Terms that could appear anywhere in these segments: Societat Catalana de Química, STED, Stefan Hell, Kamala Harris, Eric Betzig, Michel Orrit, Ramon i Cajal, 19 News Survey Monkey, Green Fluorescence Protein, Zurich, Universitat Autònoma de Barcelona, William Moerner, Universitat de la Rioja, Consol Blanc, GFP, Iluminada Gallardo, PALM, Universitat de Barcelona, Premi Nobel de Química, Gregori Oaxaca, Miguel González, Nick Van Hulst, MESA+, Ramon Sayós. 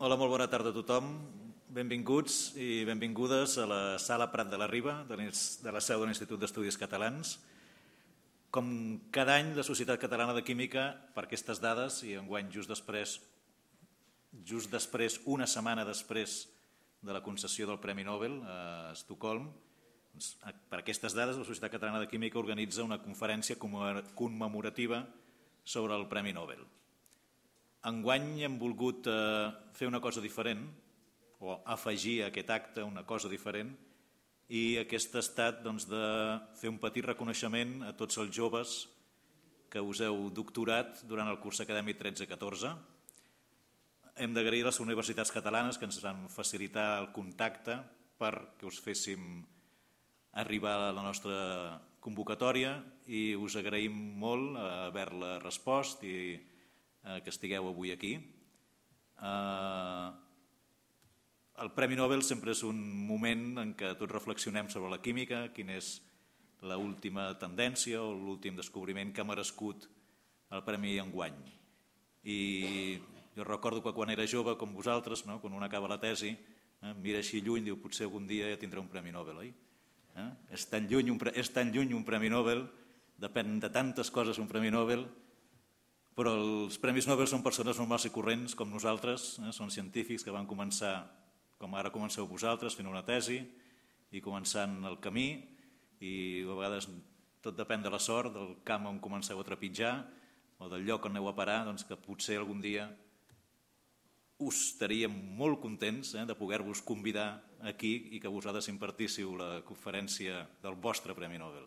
Hola, molt bona tarda a tothom. Benvinguts i benvingudes a la Sala Prat de la Riba, de la seu de l'Institut d'Estudis Catalans. Com cada any, la Societat Catalana de Química, per aquestes dades, i enguany just després, una setmana després de la concessió del Premi Nobel a Estocolm, per aquestes dades, la Societat Catalana de Química organitza una conferència commemorativa sobre el Premi Nobel. Enguany hem volgut fer una cosa diferent, o afegir a aquest acte una cosa diferent, i aquest ha estat de fer un petit reconeixement a tots els joves que us heu doctorat durant el curs acadèmic 13-14. Hem d'agrair a les universitats catalanes que ens van facilitar el contacte perquè us féssim arribar a la nostra convocatòria i us agraïm molt haver-la respost i que estigueu avui aquí. El Premi Nobel sempre és un moment en què tots reflexionem sobre la química, quina és l'última tendència o l'últim descobriment que ha merescut el Premi enguany. I jo recordo que quan era jove, com vosaltres, quan un acaba la tesi, mira així lluny i diu potser algun dia ja tindrà un Premi Nobel, oi? És tan lluny un Premi Nobel, depèn de tantes coses un Premi Nobel, però els Premis Nobel són persones normals i corrents com nosaltres, són científics que van començar, com ara comenceu vosaltres, fent una tesi i començant el camí, i a vegades tot depèn de la sort, del camp on comenceu a trepitjar o del lloc on aneu a parar, que potser algun dia us estaríem molt contents de poder-vos convidar aquí i que vosaltres impartíssiu la conferència del vostre Premi Nobel.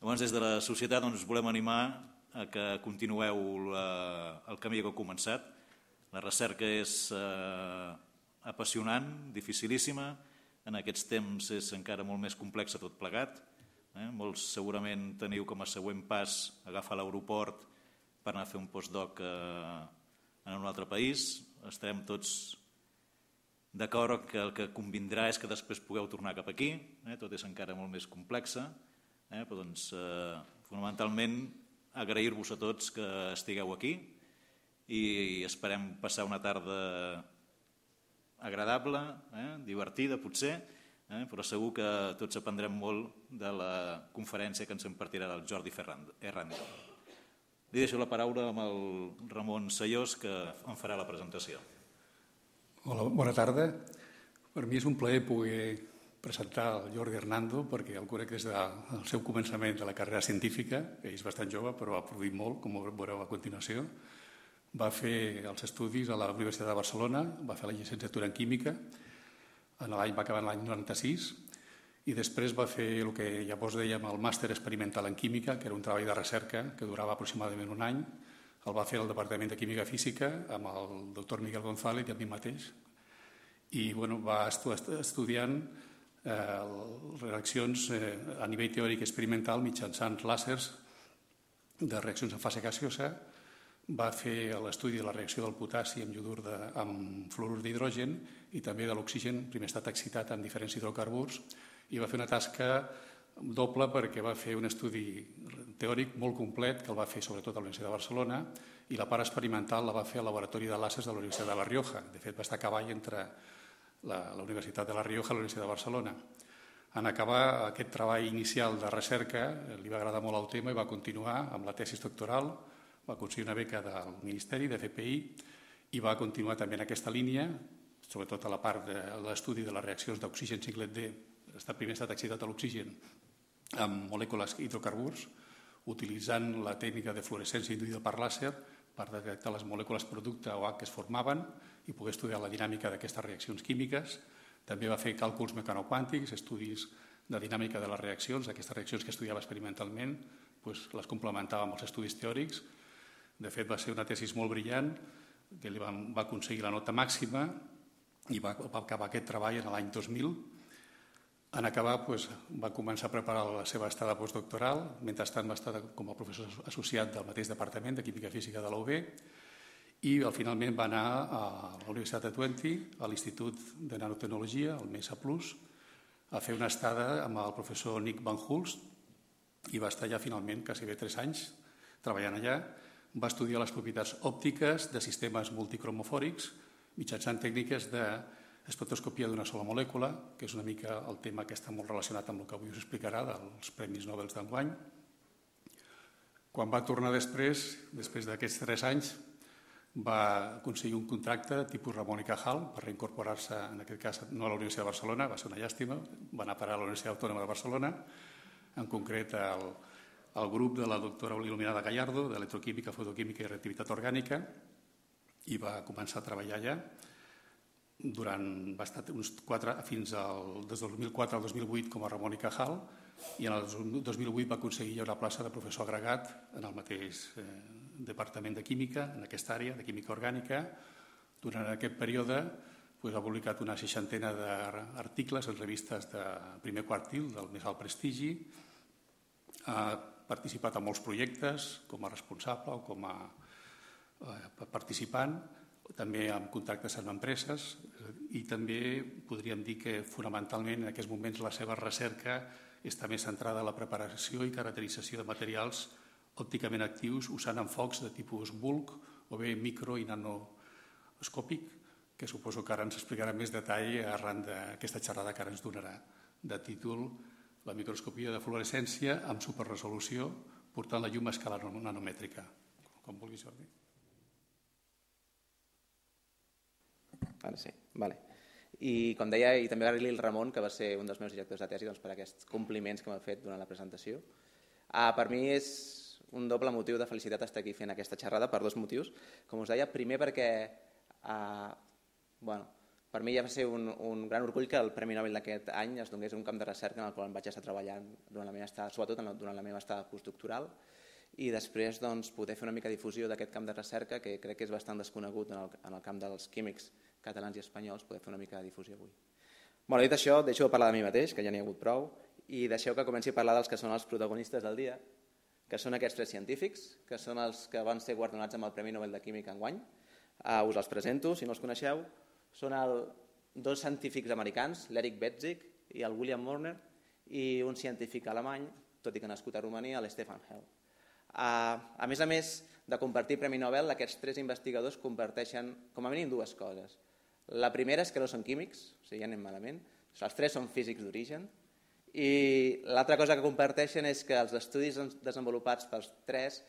Llavors, des de la societat volem animar que continueu el camí que heu començat. La recerca és apassionant, dificilíssima, en aquests temps és encara molt més complexa tot plegat. Molts segurament teniu com a següent pas agafar l'aeroport per anar a fer un postdoc en un altre país. Estarem tots d'acord que el que convindrà és que després pugueu tornar cap aquí, tot és encara molt més complexa, però doncs fonamentalment agrair-vos a tots que estigueu aquí i esperem passar una tarda agradable, divertida potser, però segur que tots aprendrem molt de la conferència que ens impartirà el Jordi Hernando. Li deixo la paraula amb el Ramon Sayós, que en farà la presentació. Hola, bona tarda. Per mi és un plaer poder presentar el Jordi Hernando, perquè el conec des del seu començament de la carrera científica. Ell és bastant jove, però ha produït molt, com veureu a continuació. Va fer els estudis a la Universitat de Barcelona, va fer la llicenciatura en Química, va acabar l'any 96, i després va fer el que llavors dèiem el màster experimental en química, que era un treball de recerca que durava aproximadament un any. El va fer al Departament de Química Física amb el doctor Miguel González i amb mi mateix. I va estudiant reaccions a nivell teòric i experimental mitjançant làsers de reaccions en fase gaseosa. Va fer l'estudi de la reacció del potassi amb fluorur d'hidrogen i també de l'oxigen, primer estat excitat amb diferents hidrocarburs, i va fer una tasca doble perquè va fer un estudi teòric molt complet, que el va fer sobretot a la Universitat de Barcelona, i la part experimental la va fer al laboratori de làsers de la Universitat de la Rioja. De fet, va estar a cavall entre la Universitat de la Rioja i la Universitat de Barcelona. En acabar aquest treball inicial de recerca, li va agradar molt el tema i va continuar amb la tesis doctoral, va aconseguir una beca del Ministeri, de FPI, i va continuar també en aquesta línia, sobretot a la part de l'estudi de les reaccions d'oxigen ciclet D, primer estat excitat a l'oxigen amb molècules hidrocarburs, utilitzant la tècnica de fluorescència induïda per làser per detectar les molècules producte OH que es formaven i poder estudiar la dinàmica d'aquestes reaccions químiques. També va fer càlculs mecanoquàntics, estudis de dinàmica de les reaccions, aquestes reaccions que estudiava experimentalment, les complementava amb els estudis teòrics. De fet, va ser una tesi molt brillant, que li va aconseguir la nota màxima i va acabar aquest treball l'any 2000. En acabar, va començar a preparar la seva estada postdoctoral. Mentrestant, va estar com a professor associat del mateix Departament de Química Física de la UB i finalment va anar a la Universitat de Twente, a l'Institut de Nanotecnologia, al MESA+, a fer una estada amb el professor Nick Van Hulst i va estar allà finalment quasi bé 3 anys treballant allà. Va estudiar les propietats òptiques de sistemes multicromofòrics mitjançant tècniques d'espectroscopia d'una sola molècula, que és una mica el tema que està molt relacionat amb el que avui us explicarà dels Premis Nobel d'enguany. Quan va tornar després d'aquests 3 anys, va aconseguir un contracte tipus Ramon i Cajal per reincorporar-se, en aquest cas, no a la Universitat de Barcelona, va ser una llàstima, va anar a parar a la Universitat Autònoma de Barcelona, en concret al grup de la doctora Iluminada Gallardo, d'Electroquímica, Fotoquímica i Reactivitat Orgànica, i va començar a treballar allà durant uns 4 fins al 2004 al 2008 com a Ramon i Cajal, i en el 2008 va aconseguir una plaça de professor agregat en el mateix Departament de Química, en aquesta àrea de Química Orgànica. Durant aquest període ha publicat una 60ena d'articles en revistes de primer quartil, del més alt prestigi, ha participat en molts projectes com a responsable o com a participant, també amb contactes amb empreses, i també podríem dir que fonamentalment en aquests moments la seva recerca està més centrada en la preparació i caracterització de materials òpticament actius usant enfocs de tipus bulk o bé micro i nanoscòpic, que suposo que ara ens explicarà més detall arran d'aquesta xerrada que ara ens donarà, de títol La microscopia de fluorescència amb superresolució portant la llum a escala nanomètrica. Com vulguis, Jordi. Ara sí, vale. I com deia, i també agrair-li el Ramon, que va ser un dels meus directors de tesi, per aquests compliments que m'ha fet durant la presentació. Per mi és un doble motiu de felicitat estar aquí fent aquesta xerrada, per 2 motius. Com us deia, primer perquè per mi ja va ser un gran orgull que el Premi Nobel d'aquest any es donés un camp de recerca en el qual em vaig estar treballant durant la meva estada, sobretot durant la meva estada postdoctoral, i després poder fer una mica de difusió d'aquest camp de recerca que crec que és bastant desconegut en el camp dels químics catalans i espanyols, poder fer una mica de difusió avui. Bé, dit això, deixo de parlar de mi mateix, que ja n'hi ha hagut prou, i deixeu que comenci a parlar dels que són els protagonistes del dia, que són aquests 3 científics, que són els que van ser guardonats amb el Premi Nobel de Química enguany. Us els presento, si no els coneixeu. Són 2 científics americans, l'Eric Betzig i el William Moerner, i un científic alemany, tot i que nascut a Romania, l'Stefan Hell. A més de compartir Premi Nobel, aquests 3 investigadors comparteixen com a mínim 2 coses. La primera és que no són químics, o sigui, ja anem malament. Els 3 són físics d'origen. I l'altra cosa que comparteixen és que els estudis desenvolupats pels 3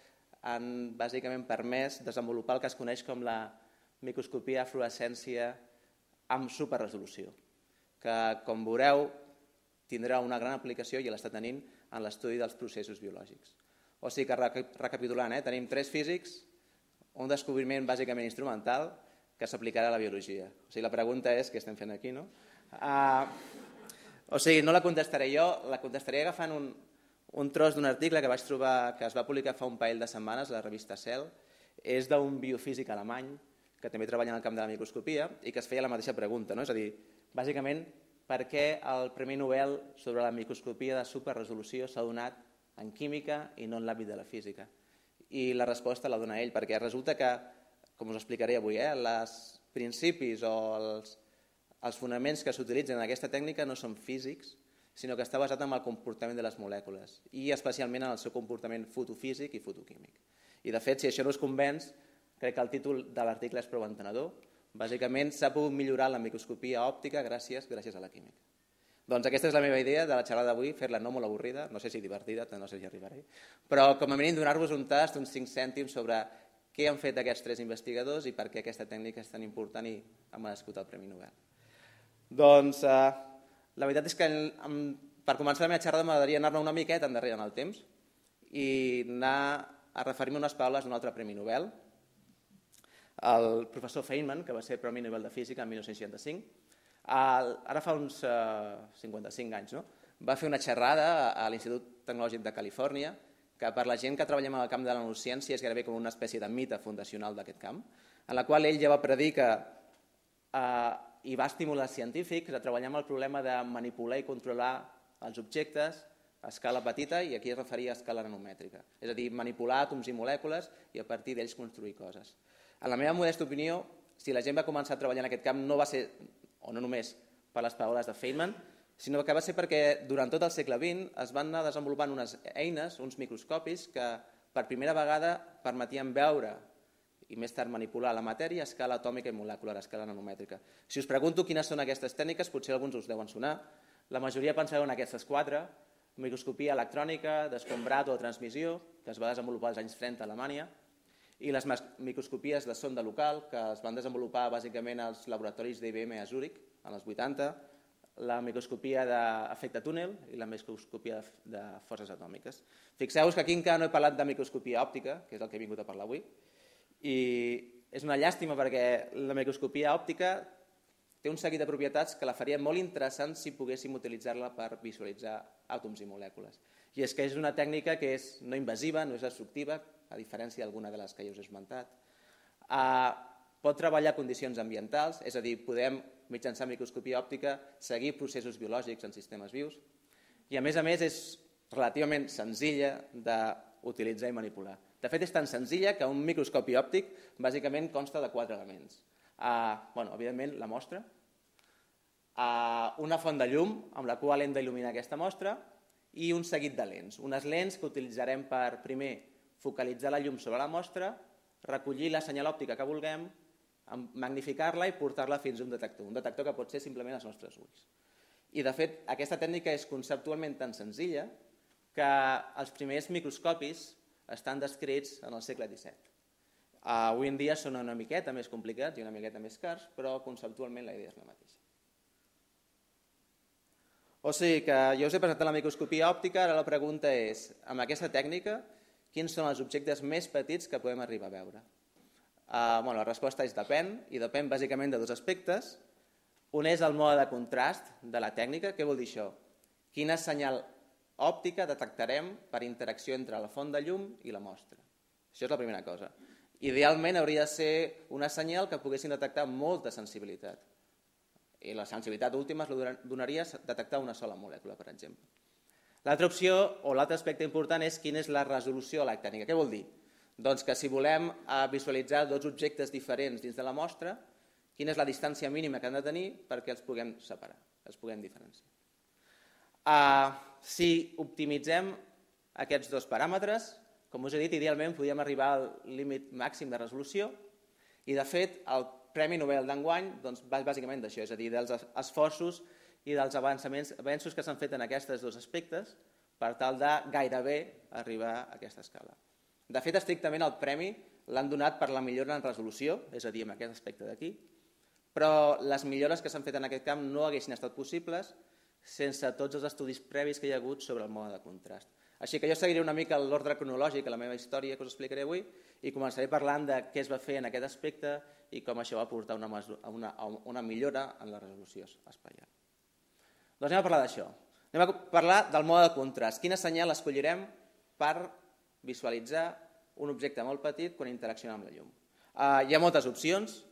han bàsicament permès desenvolupar el que es coneix com la microscopia de fluorescència amb superresolució, que, com veureu, tindrà una gran aplicació i l'està tenint en l'estudi dels processos biològics. O sigui que, recapitulant, tenim 3 físics, un descobriment bàsicament instrumental que s'aplicarà a la biologia. O sigui, la pregunta és què estem fent aquí, no? O sigui, no la contestaré jo, la contestaré agafant un tros d'un article que vaig trobar que es va publicar fa un parell de setmanes a la revista Cell. És d'un biofísic alemany que també treballa en el camp de la microscopia i que es feia la mateixa pregunta, no? És a dir, bàsicament, per què el Premi Nobel sobre la microscopia de superresolució s'ha donat en química i no en l'àmbit de la física? I la resposta la dona ell, perquè resulta que, com us explicaré avui, els principis o els fonaments que s'utilitzen en aquesta tècnica no són físics, sinó que està basat en el comportament de les molècules i especialment en el seu comportament fotofísic i fotoquímic. I de fet, si això no us convenç, crec que el títol de l'article és prou entenedor. Bàsicament, s'ha pogut millorar la microscopia òptica gràcies a la química. Doncs aquesta és la meva idea de la xerrada d'avui, fer-la no molt avorrida, no sé si divertida, no sé si arribaré, però com a mínim donar-vos un tast, uns 5 cèntims sobre què han fet aquests 3 investigadors i per què aquesta tècnica és tan important i ha merescut el Premi Nobel. Doncs la veritat és que per començar la meva xerrada m'agradaria anar-ne una miqueta endarrere en el temps i anar a referir-me unes paraules d'un altre Premi Nobel, el professor Feynman, que va ser Premi Nobel de Física en 1965. Ara fa uns 55 anys, no? Va fer una xerrada a l'Institut Tecnològic de Califòrnia que per la gent que treballem en el camp de la neurociència és gairebé com una espècie de mite fundacional d'aquest camp, en la qual ell ja va predir que i va estimular els científics a treballar amb el problema de manipular i controlar els objectes a escala petita, i aquí es referia a escala nanomètrica. És a dir, manipular àtoms i molècules i a partir d'ells construir coses. En la meva modesta opinió, si la gent va començar a treballar en aquest camp no va ser, o no només, per les paraules de Feynman, sinó que va ser perquè durant tot el segle XX es van anar desenvolupant unes eines, uns microscopis, que per primera vegada permetien veure i més tard manipular la matèria a escala atòmica i molecular, a escala nanomètrica. Si us pregunto quines són aquestes tècniques, potser alguns us deuen sonar. La majoria pensareu en aquestes quatre: microscopia electrònica, d'escombrat o transmissió, que es va desenvolupar als anys 30 a Alemanya, i les microscopies de sonda local, que es van desenvolupar bàsicament als laboratoris d'IBM a Zurich, en els 80, la microscopia d'efecte túnel i la microscopia de forces atòmiques. Fixeu-vos que aquí encara no he parlat de microscopia òptica, que és el que he vingut a parlar avui, i és una llàstima perquè la microscopia òptica té un seguit de propietats que la faria molt interessant si poguéssim utilitzar-la per visualitzar àtoms i molècules. I és que és una tècnica que és no invasiva, no és destructiva, a diferència d'alguna de les que ja us he esmentat. Pot treballar condicions ambientals, és a dir, podem, mitjançant microscopia òptica, seguir processos biològics en sistemes vius, i a més és relativament senzilla d'utilitzar i manipular. De fet, és tan senzilla que un microscopi òptic bàsicament consta de quatre elements. Evidentment, la mostra, una font de llum amb la qual hem d'il·luminar aquesta mostra i un seguit de lents, unes lents que utilitzarem per, primer, focalitzar la llum sobre la mostra, recollir la senyal òptica que vulguem, magnificar-la i portar-la fins a un detector que pot ser simplement els nostres ulls. I, de fet, aquesta tècnica és conceptualment tan senzilla que els primers microscopis estan descrits en el segle XVII. Avui en dia són una miqueta més complicats i una miqueta més cars, però conceptualment la idea és la mateixa. O sigui que jo us he presentat la microscopia òptica, ara la pregunta és, amb aquesta tècnica, quins són els objectes més petits que podem arribar a veure? La resposta és depèn, i depèn bàsicament de dos aspectes. Un és el mode de contrast de la tècnica. Què vol dir això? Quina senyal òptica detectarem per interacció entre la font de llum i la mostra? Això és la primera cosa. Idealment hauria de ser una senyal que poguessin detectar molta sensibilitat. I la sensibilitat última es donaria detectar una sola molècula, per exemple. L'altra opció, o l'altre aspecte important, és quina és la resolució de la tècnica. Què vol dir? Doncs que si volem visualitzar dos objectes diferents dins de la mostra, quina és la distància mínima que han de tenir perquè els puguem separar, els puguem diferenciar. Si optimitzem aquests dos paràmetres, com us he dit, idealment podríem arribar al límit màxim de resolució i, de fet, el Premi Nobel d'enguany va bàsicament d'això, és a dir, dels esforços i dels avanços que s'han fet en aquests dos aspectes per tal de gairebé arribar a aquesta escala. De fet, estrictament el premi l'han donat per la millora en resolució, és a dir, en aquest aspecte d'aquí, però les millores que s'han fet en aquest camp no haguessin estat possibles sense tots els estudis previs que hi ha hagut sobre el mode de contrast. Així que jo seguiré una mica l'ordre cronològic a la meva història que us explicaré avui i començaré parlant de què es va fer en aquest aspecte i com això va portar a una millora en la resolució espacial. Doncs anem a parlar d'això. Anem a parlar del mode de contrast. Quina senyal escollirem per visualitzar un objecte molt petit quan interacciona amb la llum? Hi ha moltes opcions,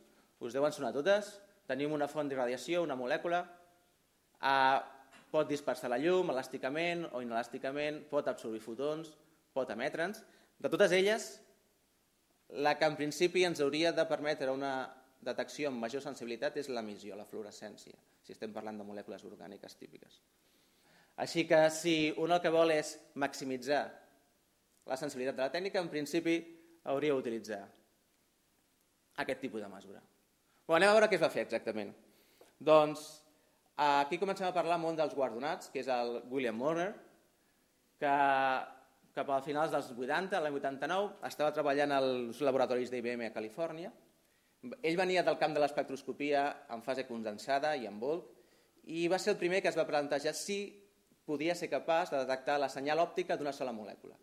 us deuen sonar totes. Tenim una font d'irradiació, una molècula. Pot dispersar la llum elàsticament o inelàsticament, pot absorbir fotons, pot emetre'ns. De totes elles, la que en principi ens hauria de permetre una detecció amb major sensibilitat és l'emissió, la fluorescència, si estem parlant de molècules orgàniques típiques. Així que si un el que vol és maximitzar la sensibilitat de la tècnica, en principi hauria d'utilitzar aquest tipus de mesura. Anem a veure què es va fer exactament. Doncs aquí comencem a parlar molt dels guardonats, que és el William Moerner, que cap a finals dels 80, l'any 89, estava treballant als laboratoris d'IBM a Califòrnia. Ell venia del camp de l'espectroscopia en fase condensada i en bulk, i va ser el primer que es va plantejar si podia ser capaç de detectar la senyal òptica d'una sola molècula.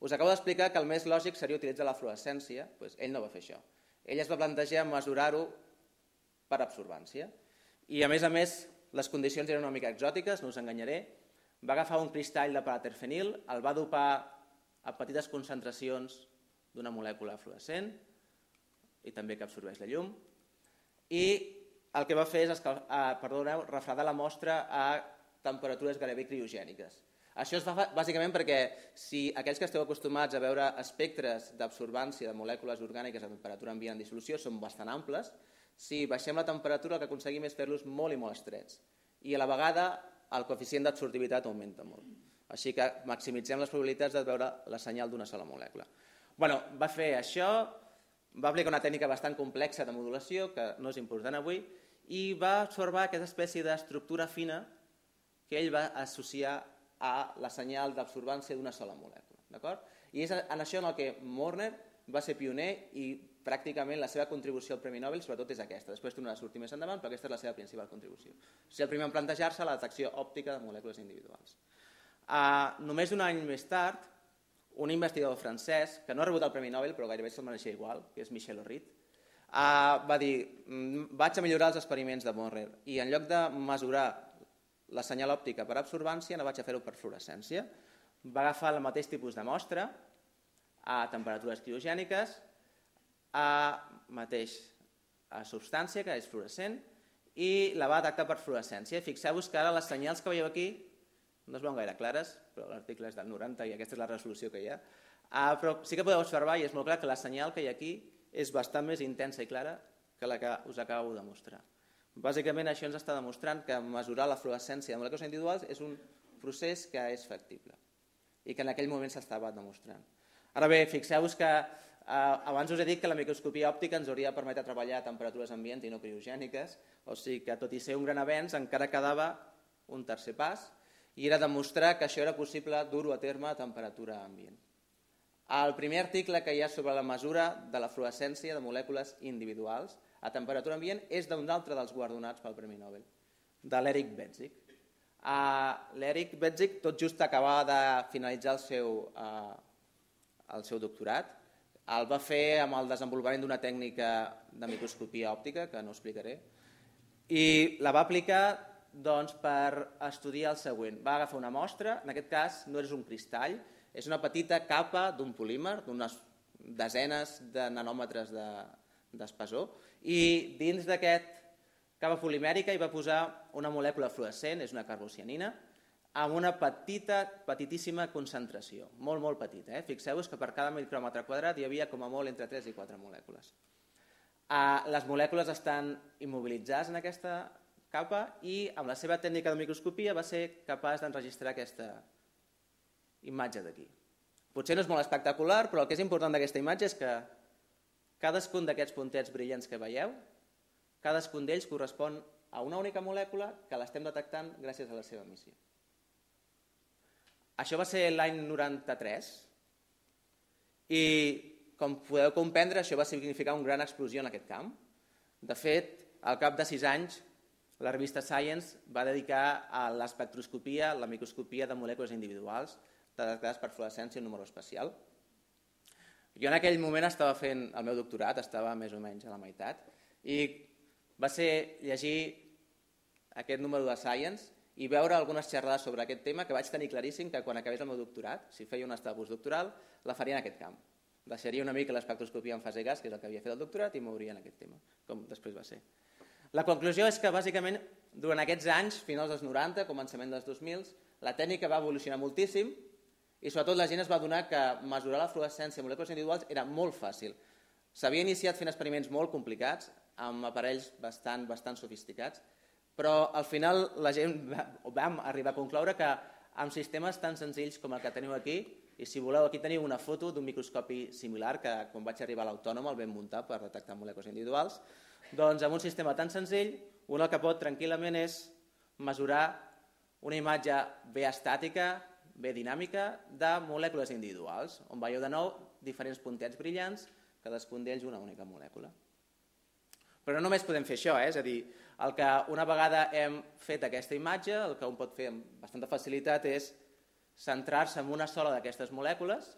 Us acabo d'explicar que el més lògic seria utilitzar la fluorescència, doncs ell no va fer això. Ell es va plantejar mesurar-ho per absorbància. I a més, les condicions eren una mica exòtiques, no us enganyaré. Va agafar un cristall de paraterfenil, el va dopar a petites concentracions d'una molècula fluorescent i també que absorbeix la llum. I el que va fer és refredar la mostra a temperatures gairebé criogèniques. Això es fa bàsicament perquè si aquells que esteu acostumats a veure espectres d'absorbància de molècules orgàniques a temperatura ambient en dissolució són bastant amples, si baixem la temperatura el que aconseguim és fer-los molt i molt estrets i a la vegada el coeficient d'absortivitat augmenta molt. Així que maximitzem les probabilitats de veure la senyal d'una sola molècula. Va fer això, va aplicar una tècnica bastant complexa de modulació, que no és important avui, i va observar aquesta espècie d'estructura fina que ell va associar a la senyal d'absorbància d'una sola molècula. I és en això en el que Moerner va ser pioner i pràcticament la seva contribució al Premi Nobel sobretot és aquesta. Després tornarà a sortir més endavant, però aquesta és la seva principal contribució. O sigui, el primer en plantejar-se la detecció òptica de molècules individuals. Només un any més tard, un investigador francès, que no ha rebut el Premi Nobel però gairebé se'l mereixia igual, que és Michel Orrit, va dir, vaig a millorar els experiments de Moerner i en lloc de mesurar la senyal òptica per absorbància, no vaig a fer-ho per fluorescència. Va agafar el mateix tipus de mostra a temperatures criogèniques, a mateix substància, que és fluorescent, i la va detectar per fluorescència. Fixeu-vos que ara les senyals que veieu aquí no es veuen gaire clares, però l'article és del 90 i aquesta és la resolució que hi ha, però sí que podeu observar, i és molt clar, que la senyal que hi ha aquí és bastant més intensa i clara que la que us acabo de mostrar. Bàsicament això ens està demostrant que mesurar la fluorescència de molècules individuals és un procés que és factible i que en aquell moment s'estava demostrant. Ara bé, fixeu-vos que abans us he dit que la microscopia òptica ens hauria de permetre treballar a temperatures ambients i no criogèniques, o sigui que tot i ser un gran avenç encara quedava un tercer pas i era demostrar que això era possible dur-ho a terme a temperatura ambient. El primer article que hi ha sobre la mesura de la fluorescència de molècules individuals a temperatura ambient és d'un altre dels guardonats pel Premi Nobel, de l'Eric Betzig. L'Eric Betzig tot just acabava de finalitzar el seu doctorat. El va fer amb el desenvolupament d'una tècnica de microscopia òptica, que no explicaré, i la va aplicar per estudiar el següent. Va agafar una mostra, en aquest cas no és un cristall, és una petita capa d'un polímer, d'unes desenes de nanòmetres d'espessor, i dins d'aquest capa polimèrica hi va posar una molècula fluorescent, és una carbocianina, amb una petita, petitíssima concentració, molt, molt petita. Fixeu-vos que per cada micròmetre quadrat hi havia com a molt entre 3 i 4 molècules. Les molècules estan immobilitzades en aquesta capa i amb la seva tècnica de microscopia va ser capaç d'enregistrar aquesta imatge d'aquí. Potser no és molt espectacular, però el que és important d'aquesta imatge és que cadascun d'aquests puntets brillants que veieu, cadascun d'ells correspon a una única molècula que l'estem detectant gràcies a la seva emissió. Això va ser l'any 93 i, com podeu comprendre, això va significar una gran explosió en aquest camp. De fet, al cap de 6 anys, la revista Science va dedicar a l'espectroscopia, la microscopia de molècules individuals detectades per fluorescència en número especial. Jo en aquell moment estava fent el meu doctorat, estava més o menys a la meitat, i va ser llegir aquest número de Science i veure algunes xerrades sobre aquest tema que vaig tenir claríssim que quan acabés el meu doctorat, si feia un estat postdoctoral, la faria en aquest camp. Deixaria una mica l'espectroscopia en fase gas, que és el que havia fet el doctorat, i m'obria en aquest tema, com després va ser. La conclusió és que, bàsicament, durant aquests anys, finals dels 90, començament dels 2000, la tècnica va evolucionar moltíssim i, sobretot, la gent es va adonar que mesurar la fluorescència de molècules individuals era molt fàcil. S'havia iniciat fent experiments molt complicats, amb aparells bastant sofisticats, però al final la gent vam arribar a concloure que amb sistemes tan senzills com el que teniu aquí, i si voleu aquí teniu una foto d'un microscopi similar que quan vaig arribar a l'Autònoma el vam muntar per detectar molècules individuals, doncs amb un sistema tan senzill un el que pot tranquil·lament és mesurar una imatge bé estàtica, bé dinàmica de molècules individuals, on veieu de nou diferents puntets brillants, cadascun d'ells una única molècula. Però no només podem fer això, és a dir, el que una vegada hem fet aquesta imatge, el que un pot fer amb bastanta facilitat és centrar-se en una sola d'aquestes molècules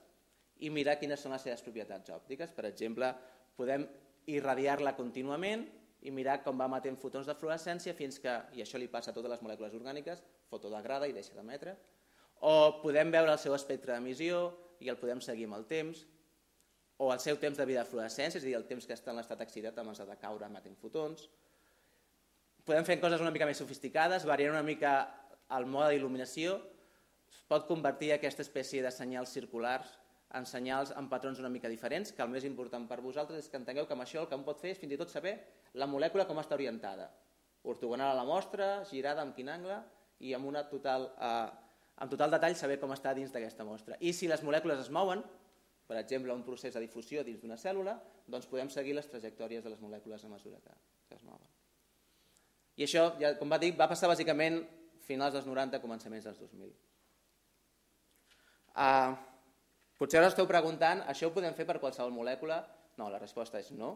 i mirar quines són les seves propietats òptiques. Per exemple, podem irradiar-la contínuament i mirar com va emetent fotons de fluorescència fins que, i això li passa a totes les molècules orgàniques, fotodegrada i deixa d'emetre. O podem veure el seu espectre d'emissió i el podem seguir amb el temps, o el seu temps de vida de fluorescència, és a dir, el temps que està en l'estat excitat abans de caure emetent fotons. Podem fer coses una mica més sofisticades, variant una mica el mode d'il·luminació, es pot convertir aquesta espècie de senyals circulars en senyals amb patrons una mica diferents, que el més important per vosaltres és que entengueu que amb això el que un pot fer és fins i tot saber la molècula com està orientada, ortogonal a la mostra, girada amb quin angle i amb total detall saber com està dins d'aquesta mostra. I si les molècules es mouen, per exemple, un procés de difusió dins d'una cèl·lula, doncs podem seguir les trajectòries de les molècules a mesura que es mouen. I això, com va dir, va passar bàsicament finals dels 90, començaments dels 2000. Potser ara us esteu preguntant, això ho podem fer per qualsevol molècula? No, la resposta és no.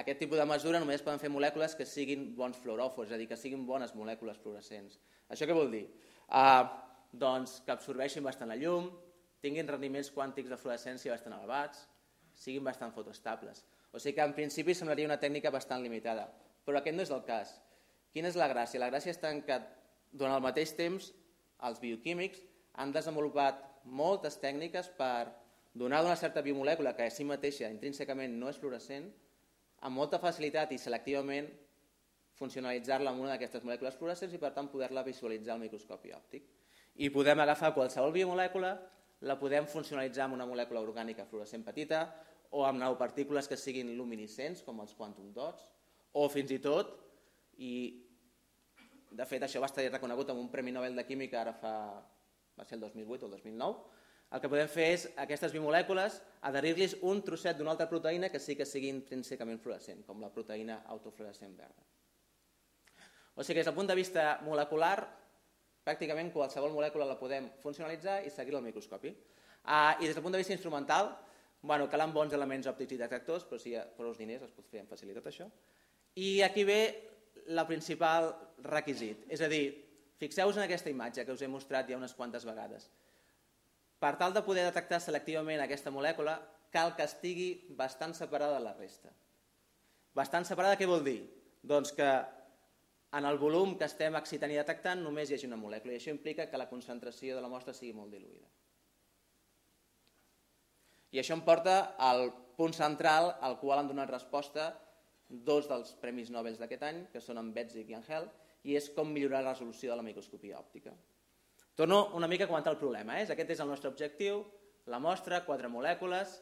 Aquest tipus de mesura només poden fer molècules que siguin bons fluoròfors, és a dir, que siguin bones molècules fluorescents. Això què vol dir? Doncs que absorbeixin bastant la llum, tinguin rendiments quàntics de fluorescència bastant elevats, siguin bastant fotoestables. O sigui que en principi semblaria una tècnica bastant limitada, però aquest no és el cas. Quina és la gràcia? La gràcia està en que durant el mateix temps els bioquímics han desenvolupat moltes tècniques per donar d'una certa biomolècula que a si mateixa intrínsecament no és fluorescent, amb molta facilitat i selectivament funcionalitzar-la amb una d'aquestes molècules fluorescents i per tant poder-la visualitzar al microscopi òptic. I podem agafar qualsevol biomolècula, la podem funcionalitzar amb una molècula orgànica fluorescent petita o amb nanopartícules que siguin luminescents, com els quantum dots, o fins i tot, i de fet això va estar reconegut amb un Premi Nobel de Química ara fa, va ser el 2008 o el 2009, el que podem fer és aquestes bimolècules adherir-los un trosset d'una altra proteïna que sí que sigui intrínsecament fluorescent, com la proteïna autofluorescent verda. O sigui que des del punt de vista molecular, pràcticament qualsevol molècula la podem funcionalitzar i seguir-la al microscopi. I des del punt de vista instrumental, calen bons elements òptics i detectors, però si hi ha prou diners es pot fer amb facilitat això. I aquí ve el principal requisit, és a dir, fixeu-vos en aquesta imatge que us he mostrat ja unes quantes vegades. Per tal de poder detectar selectivament aquesta molècula, cal que estigui bastant separada de la resta. Bastant separada què vol dir? Doncs que en el volum que estem excitant i detectant només hi hagi una molècula i això implica que la concentració de la mostra sigui molt diluïda. I això em porta al punt central al qual han donat resposta dos dels Premis Nobel d'aquest any, que són en Betzig i en Hell, i és com millorar la resolució de la microscopia òptica. Torno una mica a comentar el problema. Aquest és el nostre objectiu, la mostra, 4 molècules,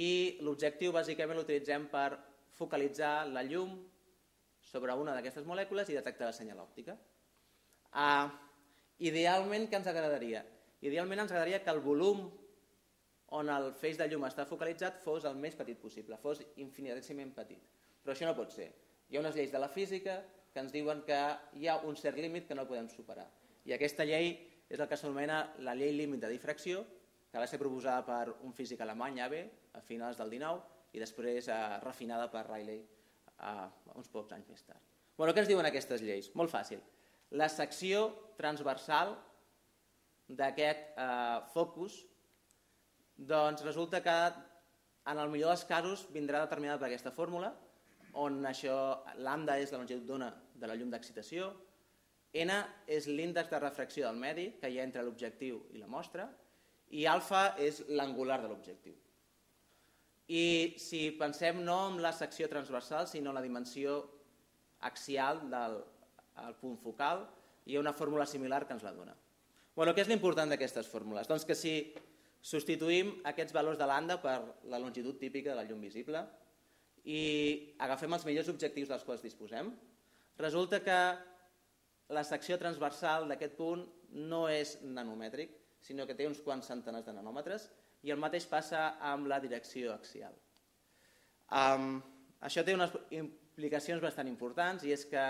i l'objectiu bàsicament l'utilitzem per focalitzar la llum sobre una d'aquestes molècules i detectar la senyal òptica. Idealment, què ens agradaria? Idealment ens agradaria que el volum on el feix de llum està focalitzat fos el més petit possible, fos infinitèsimament petit. Però això no pot ser. Hi ha unes lleis de la física que ens diuen que hi ha un cert límit que no podem superar. I aquesta llei és el que s'anomena la llei límit de difracció, que va ser proposada per un físic alemany, Abbe, a finals del XIX, i després refinada per Rayleigh uns pocs anys més tard. Què ens diuen aquestes lleis? Molt fàcil. La secció transversal d'aquest focus resulta que en el millor dels casos vindrà determinada per aquesta fórmula, on lambda és la longitud d'ona de la llum d'excitació, N és l'índex de refracció del medi que hi ha entre l'objectiu i la mostra i alfa és l'angular de l'objectiu. I si pensem no en la secció transversal sinó en la dimensió axial del punt focal, hi ha una fórmula similar que ens la dona. Què és l'important d'aquestes fórmules? Doncs que si substituïm aquests valors de lambda per la longitud típica de la llum visible i agafem els millors objectius dels quals disposem, resulta que la secció transversal d'aquest punt no és nanomètric, sinó que té uns quants centenars de nanòmetres i el mateix passa amb la direcció axial. Això té unes implicacions bastant importants i és que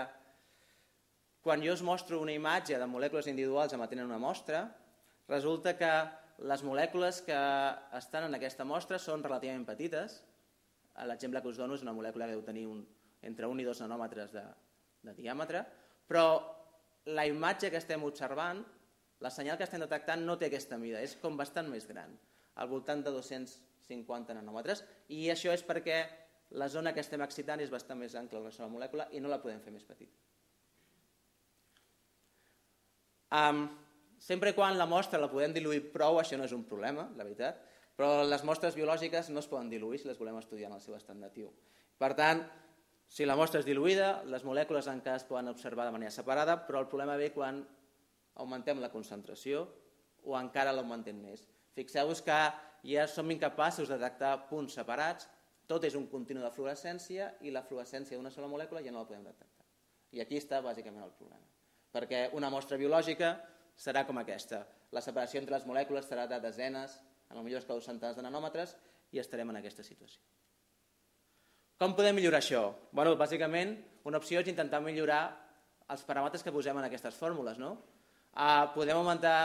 quan jo us mostro una imatge de molècules individuals emetent una mostra, resulta que les molècules que estan en aquesta mostra són relativament petites. L'exemple que us dono és una molècula que deu tenir entre 1 i 2 nanòmetres de diàmetre, però la imatge que estem observant, la senyal que estem detectant no té aquesta mida, és com bastant més gran, al voltant de 250 nanòmetres, i això és perquè la zona que estem excitant és bastant més ampla que la sola molècula i no la podem fer més petita. Sempre quan la mostra la podem diluir prou, això no és un problema, la veritat, però les mostres biològiques no es poden diluir si les volem estudiar en el seu estat natiu. Per tant, si la mostra és diluïda, les molècules en cas es poden observar de manera separada, però el problema ve quan augmentem la concentració o encara l'augmentem més. Fixeu-vos que ja som incapaços de detectar punts separats, tot és un continu de fluorescència i la fluorescència d'una sola molècula ja no la podem detectar. I aquí està bàsicament el problema, perquè una mostra biològica serà com aquesta. La separació entre les molècules serà de desenes, a la millor és que dos centenars de nanòmetres i estarem en aquesta situació. Com podem millorar això? Bé, bàsicament, una opció és intentar millorar els paràmetres que posem en aquestes fórmules. Podem augmentar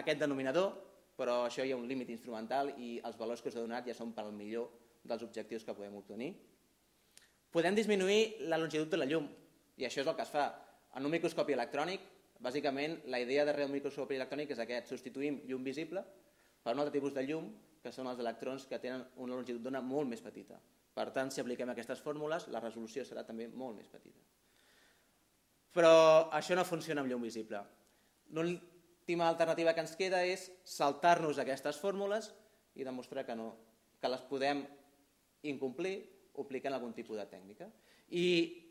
aquest denominador, però això hi ha un límit instrumental i els valors que us he donat ja són per al millor dels objectius que podem obtenir. Podem disminuir la longitud de la llum, i això és el que es fa. En un microscopi electrònic, bàsicament, la idea darrere d'un microscopi electrònic és aquest: substituïm llum visible per un altre tipus de llum, que són els electrons que tenen una longitud d'ona molt més petita. Per tant, si apliquem aquestes fórmules, la resolució serà també molt més petita. Però això no funciona amb llum visible. L'última alternativa que ens queda és saltar-nos aquestes fórmules i demostrar que les podem incomplir aplicant algun tipus de tècnica. I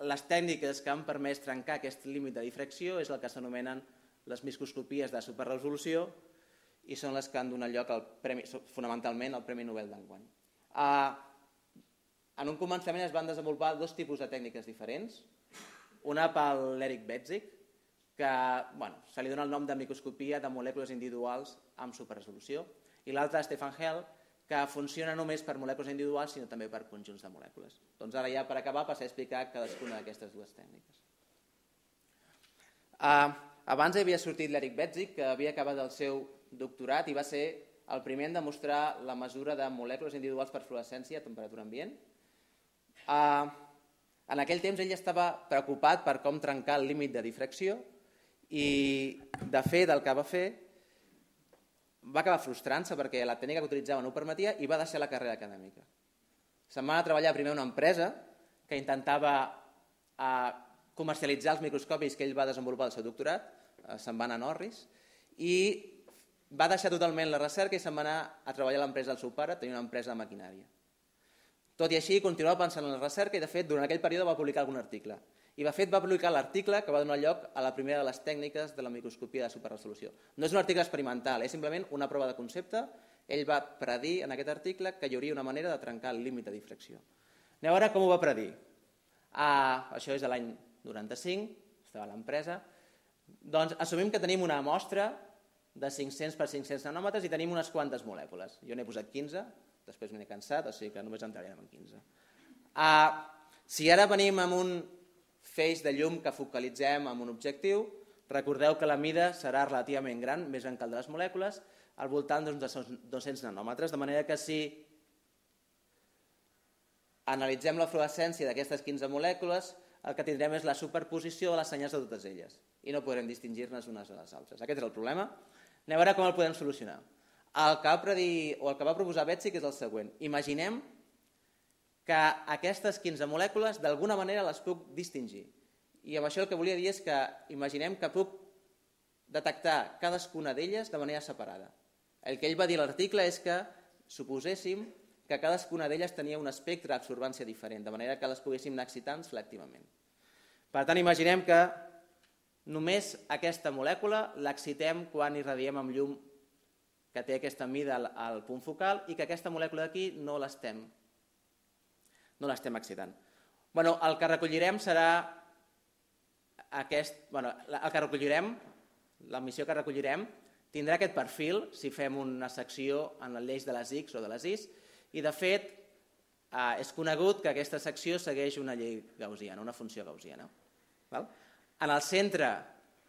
les tècniques que han permès trencar aquest límit de difracció és el que s'anomenen les microscopies de superresolució i són les que han donat lloc fonamentalment al Premi Nobel d'enguany. En un començament es van desenvolupar dos tipus de tècniques diferents. Una per l'Eric Betzig, que se li dona el nom de microscopia de molècules individuals amb superresolució, i l'altra, Stefan Hell, que funciona només per molècules individuals sinó també per conjunts de molècules. Doncs ara ja per acabar passaré a explicar cadascuna d'aquestes dues tècniques. Abans havia sortit l'Eric Betzig, que havia acabat el seu doctorat i va ser el primer en demostrar la mesura de molècules individuals per fluorescència a temperatura ambient. En aquell temps ell estava preocupat per com trencar el límit de difracció i de fet el que va fer va acabar frustrant-se perquè la tècnica que utilitzava no ho permetia i va deixar la carrera acadèmica. Se'n va a treballar primer a una empresa que intentava comercialitzar els microscopis que ell va desenvolupar al seu doctorat, se'n va anar a Norris, i va deixar totalment la recerca i se'n va anar a treballar a l'empresa del seu pare, tenia una empresa de maquinària. Tot i així, continuava pensant en la recerca i, de fet, durant aquell període va publicar algun article. I, de fet, va publicar l'article que va donar lloc a la primera de les tècniques de la microscopia de superresolució. No és un article experimental, és simplement una prova de concepte. Ell va predir en aquest article que hi hauria una manera de trencar el límit de difracció. Anem a veure com ho va predir. Això és de l'any 95, estava a l'empresa. Doncs assumim que tenim una mostra de 500 per 500 nanòmetres i tenim unes quantes molècules. Jo n'he posat 15, després m'he cansat, o sigui que només entrarem en 15. Si ara venim amb un feix de llum que focalitzem en un objectiu, recordeu que la mida serà relativament gran, més gran que el de les molècules, al voltant d'uns 200 nanòmetres, de manera que si analitzem la fluorescència d'aquestes 15 molècules, el que tindrem és la superposició de les senyals de totes elles i no podrem distingir-les unes de les altres. Aquest és el problema. Anem a veure com el podem solucionar. El que va proposar Betzig és el següent. Imaginem que aquestes 15 molècules d'alguna manera les puc distingir. I amb això el que volia dir és que imaginem que puc detectar cadascuna d'elles de manera separada. El que ell va dir a l'article és que suposéssim que cadascuna d'elles tenia un espectre d'absorbància diferent, de manera que les poguéssim anar excitant selectivament. Per tant, imaginem que només aquesta molècula l'excitem quan irradiem amb llum que té aquesta mida al punt focal i que aquesta molècula d'aquí no l'estem excitant. El que recollirem tindrà aquest perfil si fem una secció en l'eix de les X o de les Is. I, de fet, és conegut que aquesta secció segueix una llei gaussiana, una funció gaussiana. En el centre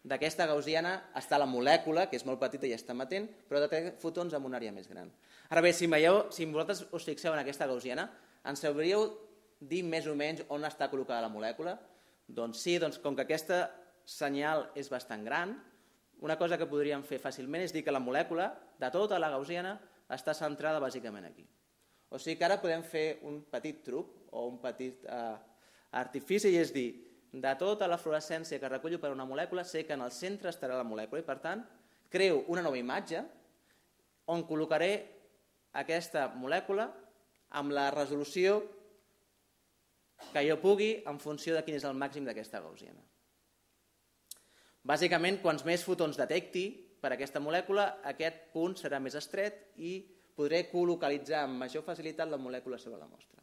d'aquesta gaussiana està la molècula, que és molt petita i està emetent, però detecta fotons en una àrea més gran. Ara bé, si vosaltres us fixeu en aquesta gaussiana, ens sabríeu dir més o menys on està col·locada la molècula? Doncs sí, com que aquesta senyal és bastant gran, una cosa que podríem fer fàcilment és dir que la molècula de tota la gaussiana està centrada bàsicament aquí. O sigui que ara podem fer un petit truc o un petit artifici, i és dir, de tota la fluorescència que recullo per una molècula, sé que en el centre estarà la molècula i, per tant, creo una nova imatge on col·locaré aquesta molècula amb la resolució que jo pugui en funció de quin és el màxim d'aquesta gaussiana. Bàsicament, quants més fotons detecti per aquesta molècula, aquest punt serà més estret i podré colocalitzar amb major facilitat la molècula sobre la mostra.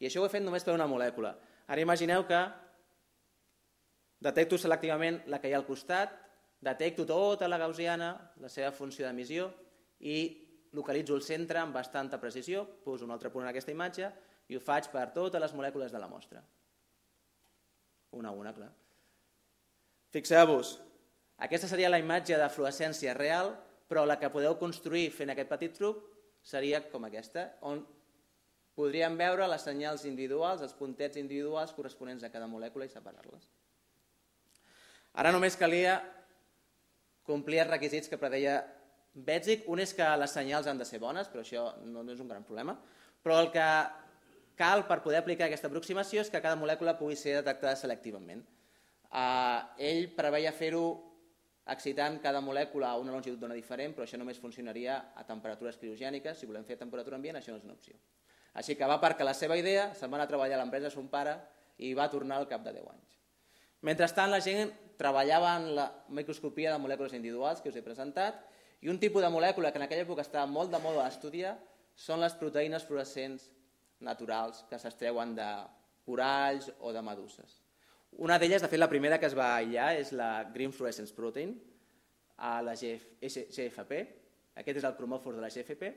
I això ho he fet només per una molècula. Ara imagineu que detecto selectivament la que hi ha al costat, detecto tota la gaussiana, la seva funció d'emissió, i localitzo el centre amb bastanta precisió, poso un altre punt en aquesta imatge i ho faig per totes les molècules de la mostra. Una a una, clar. Fixeu-vos, aquesta seria la imatge de fluorescència real, però la que podeu construir fent aquest petit truc seria com aquesta, on podríem veure les senyals individuals, els puntets individuals corresponents a cada molècula i separar-les. Ara només calia complir els requisits que predeia Betzig. Un és que les senyals han de ser bones, però això no és un gran problema. Però el que cal per poder aplicar aquesta aproximació és que cada molècula pugui ser detectada selectivament. Ell preveia fer-ho excitant cada molècula a una longitud d'ona diferent, però això només funcionaria a temperatures criogèniques. Si volem fer a temperatura ambient, això no és una opció. Així que va perquè la seva idea, se'n va a treballar a l'empresa de son pare i va tornar al cap de 10 anys. Mentrestant, la gent treballava en la microscopia de molècules individuals que us he presentat, i un tipus de molècula que en aquella època estava molt de moda a estudiar són les proteïnes fluorescents naturals que s'extreuen de coralls o de meduses. Una d'elles, de fet, la primera que es va aïllar és la Green Fluorescence Protein, la GFP, aquest és el cromòfor de la GFP,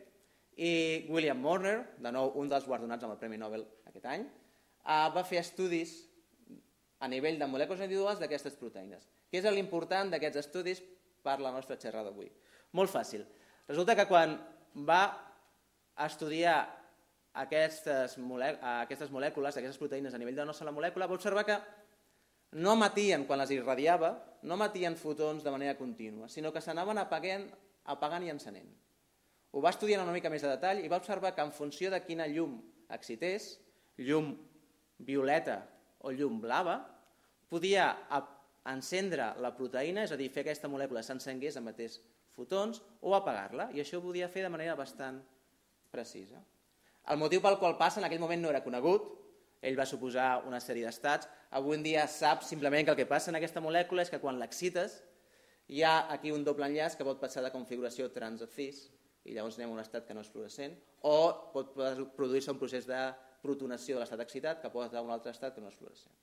i William Moerner, de nou un dels guardonats amb el Premi Nobel aquest any, va fer estudis a nivell de molècules individuals d'aquestes proteïnes. Què és l'important d'aquests estudis per la nostra xerrada d'avui? Molt fàcil. Resulta que quan va estudiar aquestes molècules, aquestes proteïnes a nivell de la nostra molècula, va observar que no emetien, quan les irradiava, no emetien fotons de manera contínua, sinó que s'anaven apagant i encenent. Ho va estudiar una mica més de detall i va observar que en funció de quina llum excités, llum violeta o llum blava, podia encendre la proteïna, és a dir, fer que aquesta molècula s'encengués amb aquests fotons, o apagar-la, i això ho podia fer de manera bastant precisa. El motiu pel qual passa en aquell moment no era conegut, ell va suposar una sèrie d'estats, avui en dia saps simplement que el que passa en aquesta molècula és que quan l'excites hi ha aquí un doble enllaç que pot passar de configuració trans-cis, i llavors anem a un estat que no és fluorescent, o pot produir-se un procés de protonació de l'estat excitat que pot estar en un altre estat que no és fluorescent.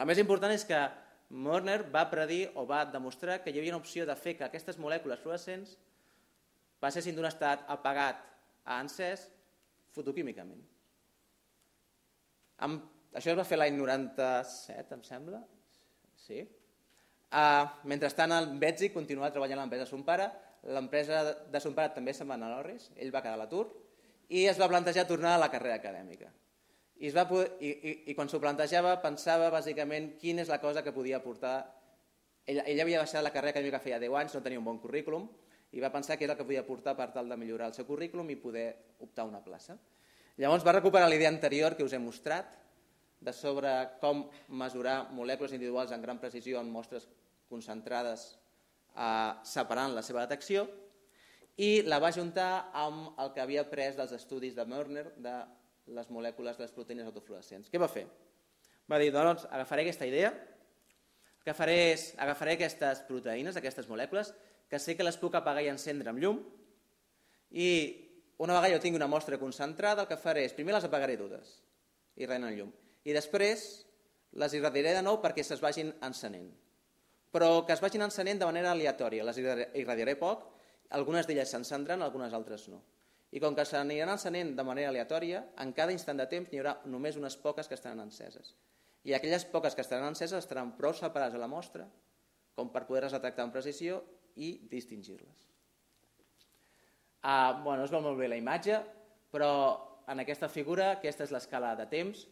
El més important és que Moerner va predir o va demostrar que hi havia una opció de fer que aquestes molècules fluorescents passessin d'un estat apagat a encès fotoquímicament. Això es va fer l'any 97, em sembla. Sí. Mentrestant, el Betzig continuava treballant a l'empresa de son pare. L'empresa de son pare també se'n va anar a l'Orris, ell va quedar a l'atur i es va plantejar tornar a la carrera acadèmica. I quan s'ho plantejava pensava bàsicament quina és la cosa que podia aportar. Ell havia baixat la carrera acadèmica feia 10 anys, no tenia un bon currículum, i va pensar que era el que podia aportar per tal de millorar el seu currículum i poder optar a una plaça. Llavors va recuperar l'idea anterior que us he mostrat de sobre com mesurar molècules individuals amb gran precisió en mostres concentrades separant la seva detecció, i la va juntar amb el que havia après dels estudis de Moerner de les molècules de les proteïnes autofluorescents. Què va fer? Va dir, doncs, agafaré aquesta idea, el que faré és agafaré aquestes proteïnes, aquestes molècules, que sé que les puc apagar i encendre amb llum, i una vegada jo tingui una mostra concentrada, el que faré és, primer les apagaré totes, i renen amb llum, i després les irradiaré de nou perquè se'ls vagin encenent. Però que es vagin encenent de manera aleatòria, les irradiaré poc, algunes d'elles s'encendran, algunes altres no. I com que s'aniran encenent de manera aleatòria, en cada instant de temps n'hi haurà només unes poques que estaran enceses. I aquelles poques que estaran enceses estaran prou separades a la mostra com per poder-les detectar amb precisió i distingir-les. Es veu molt bé la imatge, però en aquesta figura, aquesta és l'escala de temps.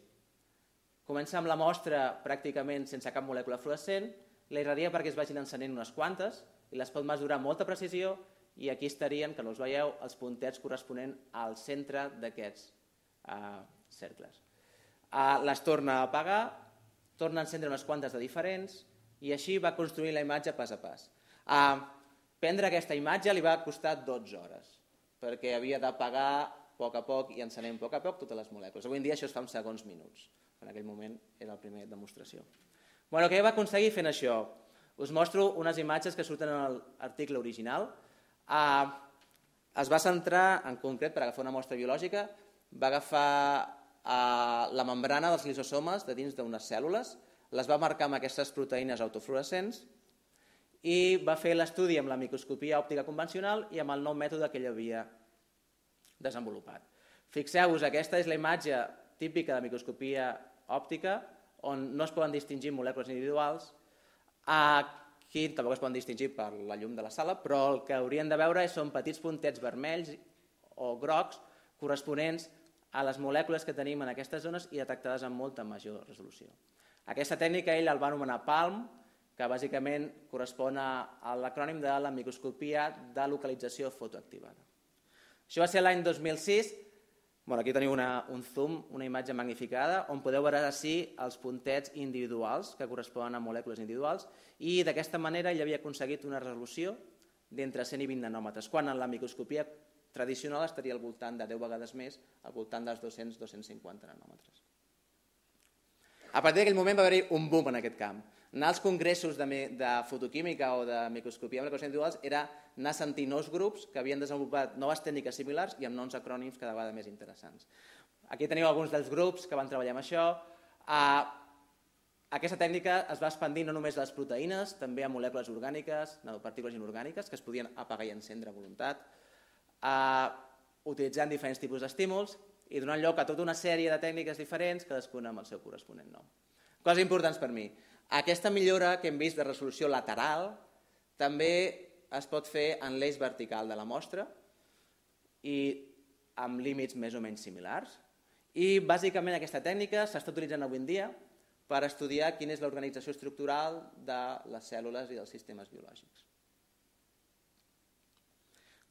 Comença amb la mostra pràcticament sense cap molècula fluorescent, la irradia perquè es vagin encenent unes quantes i les pot mesurar amb molta precisió, i aquí estarien, que no us veieu, els puntets corresponent al centre d'aquests cercles. Les torna a apagar, torna a encendre unes quantes de diferents, i així va construint la imatge pas a pas. Prendre aquesta imatge li va costar 12 hores, perquè havia d'apagar a poc i encenent a poc totes les molècules. Avui en dia això es fa en segons minuts, en aquell moment era la primera demostració. Què va aconseguir fent això? Us mostro unes imatges que surten en l'article original. Es va centrar en concret, per agafar una mostra biològica, va agafar la membrana dels lisosomes de dins d'unes cèl·lules, les va marcar amb aquestes proteïnes autofluorescents i va fer l'estudi amb la microscopia òptica convencional i amb el nou mètode que ell havia desenvolupat. Fixeu-vos, aquesta és la imatge típica de microscopia òptica, on no es poden distingir molècules individuals. Aquí tampoc es poden distingir per la llum de la sala, però el que haurien de veure són petits puntets vermells o grocs corresponents a les molècules que tenim en aquestes zones i detectades amb molta major resolució. Aquesta tècnica ell el va anomenar PALM, que bàsicament correspon a l'acrònim de la microscopia de localització fotoactivada. Això va ser l'any 2006. Aquí teniu un zoom, una imatge magnificada, on podeu veure així els puntets individuals que corresponen a molècules individuals, i d'aquesta manera ell havia aconseguit una resolució d'entre 100 i 20 nanòmetres, quan en la microscopia tradicional estaria al voltant de 10 vegades més, al voltant dels 200-250 nanòmetres. A partir d'aquell moment va haver-hi un boom en aquest camp. Anar als congressos de fotoquímica o de microscopia amb molècules individuals era anar sentint nous grups que havien desenvolupat noves tècniques similars i amb nous acrònims cada vegada més interessants. Aquí teniu alguns dels grups que van treballar amb això. Aquesta tècnica es va expandir no només a les proteïnes, també a molècules orgàniques, nanopartícules inorgàniques, que es podien apagar i encendre a voluntat, utilitzant diferents tipus d'estímuls, i donant lloc a tota una sèrie de tècniques diferents, cadascuna amb el seu corresponent nom. Coses importants per mi. Aquesta millora que hem vist de resolució lateral també es pot fer en l'eix vertical de la mostra i amb límits més o menys similars. I bàsicament aquesta tècnica s'està utilitzant avui en dia per estudiar quina és l'organització estructural de les cèl·lules i dels sistemes biològics.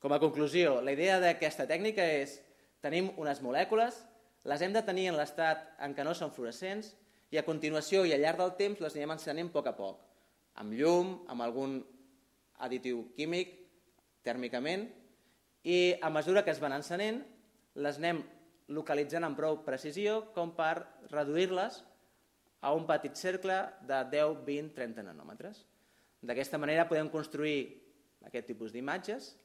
Com a conclusió, la idea d'aquesta tècnica és: tenim unes molècules, les hem de tenir en l'estat en què no són fluorescents i a continuació i al llarg del temps les anirem encenent a poc, amb llum, amb algun additiu químic, tèrmicament, i a mesura que es van encenent les anem localitzant amb prou precisió com per reduir-les a un petit cercle de 10, 20, 30 nanòmetres. D'aquesta manera podem construir aquest tipus d'imatges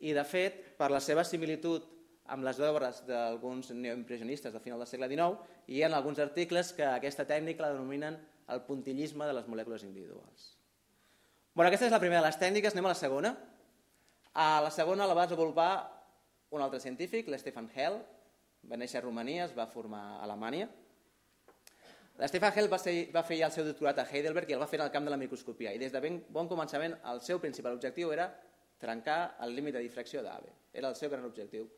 i, de fet, per la seva similitud amb les obres d'alguns neoimpressionistes del final del segle XIX, i hi ha alguns articles que aquesta tècnica la denominen el puntillisme de les molècules individuals. Aquesta és la primera de les tècniques, anem a la segona. La segona la va desenvolupar un altre científic, l'Stefan Hell, va néixer a Romania, es va formar a Alemanya. L'Stefan Hell va fer ja el seu doctorat a Heidelberg i el va fer en el camp de la microscopia, i des de ben bon començament el seu principal objectiu era trencar el límit de difracció d'AB, era el seu gran objectiu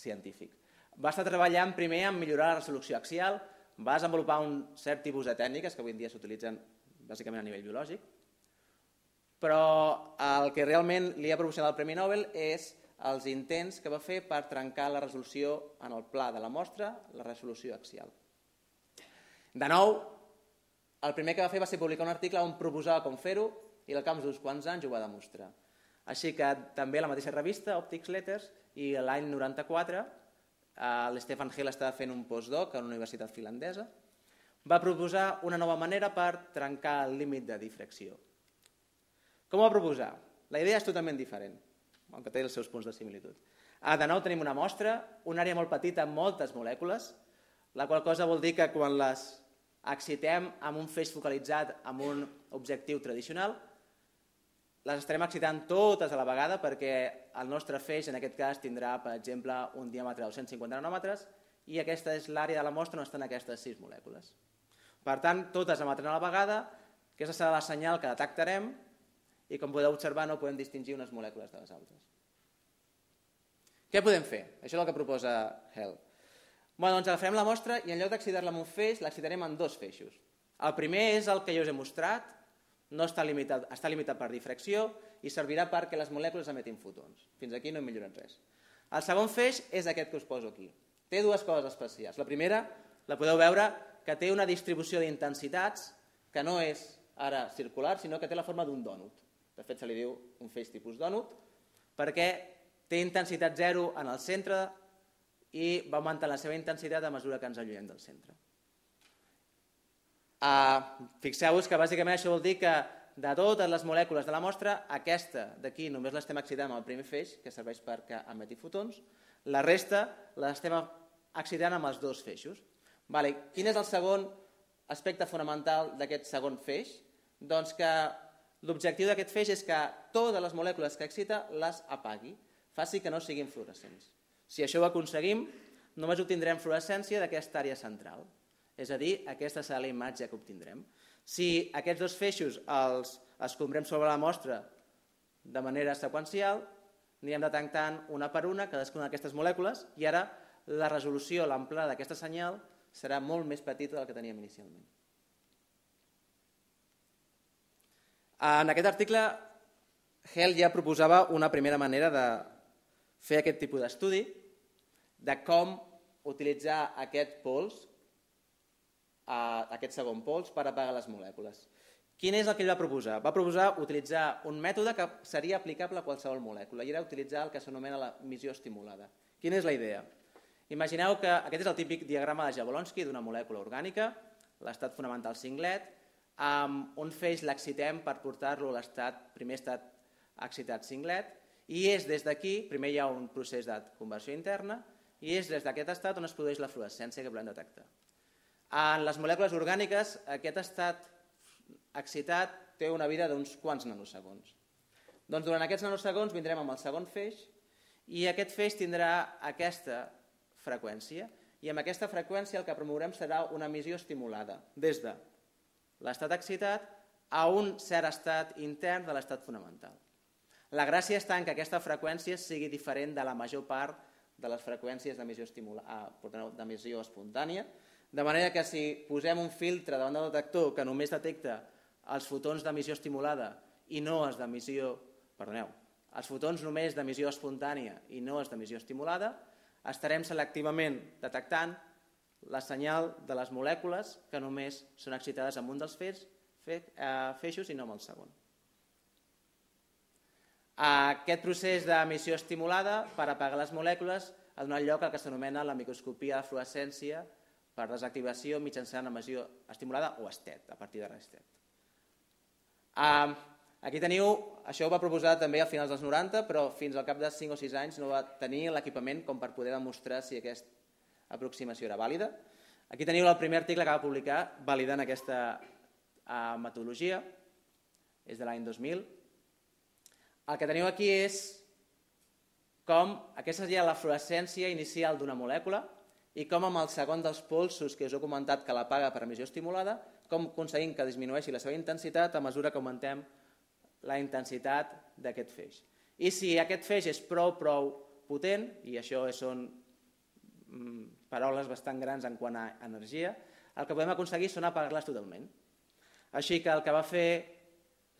científic. Va estar treballant primer en millorar la resolució axial, va desenvolupar un cert tipus de tècniques que avui en dia s'utilitzen bàsicament a nivell biològic, però el que realment li ha proporcionat el Premi Nobel és els intents que va fer per trencar la resolució en el pla de la mostra, la resolució axial. De nou, el primer que va fer va ser publicar un article on proposava com fer-ho i al cap d'uns quants anys ho va demostrar. Així que també la mateixa revista, Optics Letters, i l'any 94 l'Stefan Hell estava fent un postdoc a una universitat finlandesa, va proposar una nova manera per trencar el límit de difracció. Com ho va proposar? La idea és totalment diferent, que té els seus punts de similitud. De nou tenim una mostra, una àrea molt petita amb moltes molècules, la qual cosa vol dir que quan les excitem amb un feix focalitzat amb un objectiu tradicional, les estarem excitant totes a la vegada perquè el nostre feix en aquest cas tindrà, per exemple, un diàmetre de 250 nanòmetres i aquesta és l'àrea de la mostra on estan aquestes 6 molècules. Per tant, totes emetent a la vegada, aquesta serà la senyal que detectarem i com podeu observar no podem distingir unes molècules de les altres. Què podem fer? Això és el que proposa Hell. Doncs agafarem la mostra i en lloc d'excitar-la amb un feix, l'excitarem amb dos feixos. El primer és el que jo us he mostrat, no està limitat per difracció i servirà perquè les molècules emetin fotons. Fins aquí no hem millorat res. El segon feix és aquest que us poso aquí. Té dues coses especials. La primera, la podeu veure, que té una distribució d'intensitats que no és ara circular, sinó que té la forma d'un dònut. De fet, se li diu un feix tipus dònut perquè té intensitat 0 en el centre i va augmentant la seva intensitat a mesura que ens allunyem del centre. Fixeu-vos que bàsicament això vol dir que de totes les molècules de la mostra, aquesta d'aquí només l'estem excitant amb el primer feix, que serveix perquè emeti fotons, la resta l'estem excitant amb els dos feixos. Quin és el segon aspecte fonamental d'aquest segon feix? Doncs que l'objectiu d'aquest feix és que totes les molècules que excita les apagui, faci que no siguin fluorescents. Si això ho aconseguim, només obtindrem fluorescència d'aquesta àrea central. És a dir, aquesta serà la imatge que obtindrem. Si aquests dos feixos els escombrem sobre la mostra de manera seqüencial, anirem detectant una per una cadascuna d'aquestes molècules i ara la resolució, l'amplada d'aquesta senyal serà molt més petita del que teníem inicialment. En aquest article, Hell ja proposava una primera manera de fer aquest tipus d'estudi, de com utilitzar aquest pols, aquest segon pols, per apagar les molècules. Quin és el que ell va proposar? Va proposar utilitzar un mètode que seria aplicable a qualsevol molècula i era utilitzar el que s'anomena la emissió estimulada. Quina és la idea? Imagineu que aquest és el típic diagrama de Jablonski d'una molècula orgànica, l'estat fonamental singlet, amb un feix l'excitem per portar-lo a l'estat, primer estat excitat singlet, i és des d'aquí, primer hi ha un procés de conversió interna, i és des d'aquest estat on es produeix la fluorescència que volem detectar. En les molècules orgàniques, aquest estat excitat té una vida d'uns quants nanosegons. Doncs durant aquests nanosegons vindrem amb el segon feix i aquest feix tindrà aquesta freqüència i amb aquesta freqüència el que promourem serà una emissió estimulada des de l'estat excitat a un cert estat intern de l'estat fonamental. La gràcia està en que aquesta freqüència sigui diferent de la major part de les freqüències d'emissió espontània, de manera que si posem un filtre davant del detector que només detecta els fotons d'emissió estimulada i no els d'emissió... Perdoneu, els fotons només d'emissió espontània i no els d'emissió estimulada, estarem selectivament detectant la senyal de les molècules que només són excitades amb un dels feixos i no amb el segon. Aquest procés d'emissió estimulada per apagar les molècules ha donat lloc al que s'anomena la microscopia de fluorescència per desactivació mitjançant emissió estimulada o STET, a partir de STET. Aquí teniu, això ho va proposar també a finals dels 90, però fins al cap de 5 o 6 anys no va tenir l'equipament com per poder demostrar si aquesta aproximació era vàlida. Aquí teniu el primer article que va publicar validant aquesta metodologia, és de l'any 2000. El que teniu aquí és com aquesta seria la fluorescència inicial d'una molècula, i com amb el segon dels polsos que us he comentat que l'apaga per emissió estimulada, com aconseguim que disminueixi la seva intensitat a mesura que augmentem la intensitat d'aquest feix. I si aquest feix és prou potent, i això són paraules bastant grans en quant a energia, el que podem aconseguir són apagar-les totalment. Així que el que va fer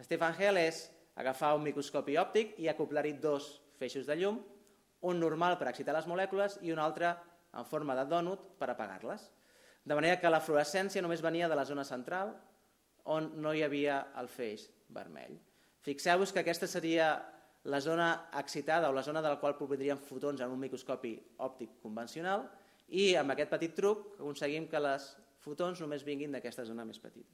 Stefan Hell és agafar un microscopi òptic i acoplar-hi dos feixos de llum, un normal per excitar les molècules i un altre en forma de dònut per apagar-les. De manera que la fluorescència només venia de la zona central on no hi havia el feix vermell. Fixeu-vos que aquesta seria la zona excitada o la zona de la qual provindrien fotons en un microscopi òptic convencional i amb aquest petit truc aconseguim que les fotons només vinguin d'aquesta zona més petita.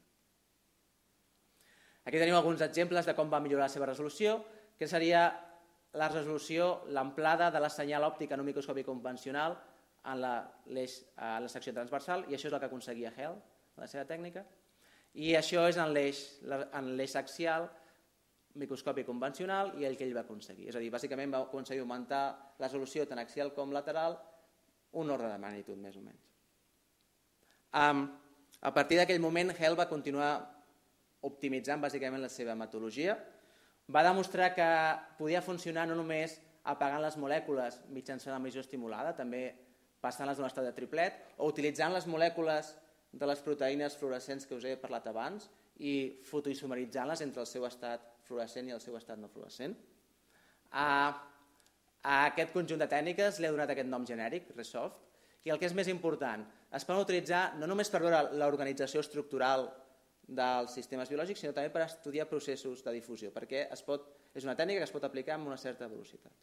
Aquí tenim alguns exemples de com va millorar la seva resolució, que seria la resolució, l'amplada de la senyal òptica en un microscopi convencional en la secció transversal, i això és el que aconseguia Hell, la seva tècnica, i això és en l'eix axial, microscopi convencional, i el que ell va aconseguir. És a dir, bàsicament va aconseguir augmentar la resolució tant axial com lateral un ordre de magnitud, més o menys. A partir d'aquell moment, Hell va continuar optimitzant bàsicament la seva metodologia, va demostrar que podia funcionar no només apagant les molècules mitjançant emissió estimulada, també passant-les d'un estat de triplet o utilitzant les molècules de les proteïnes fluorescents que us he parlat abans i fotoisomeritzant-les entre el seu estat fluorescent i el seu estat no fluorescent. A aquest conjunt de tècniques li ha donat aquest nom genèric, Resoft, i el que és més important, es poden utilitzar no només per veure l'organització estructural dels sistemes biològics, sinó també per estudiar processos de difusió, perquè és una tècnica que es pot aplicar amb una certa velocitat.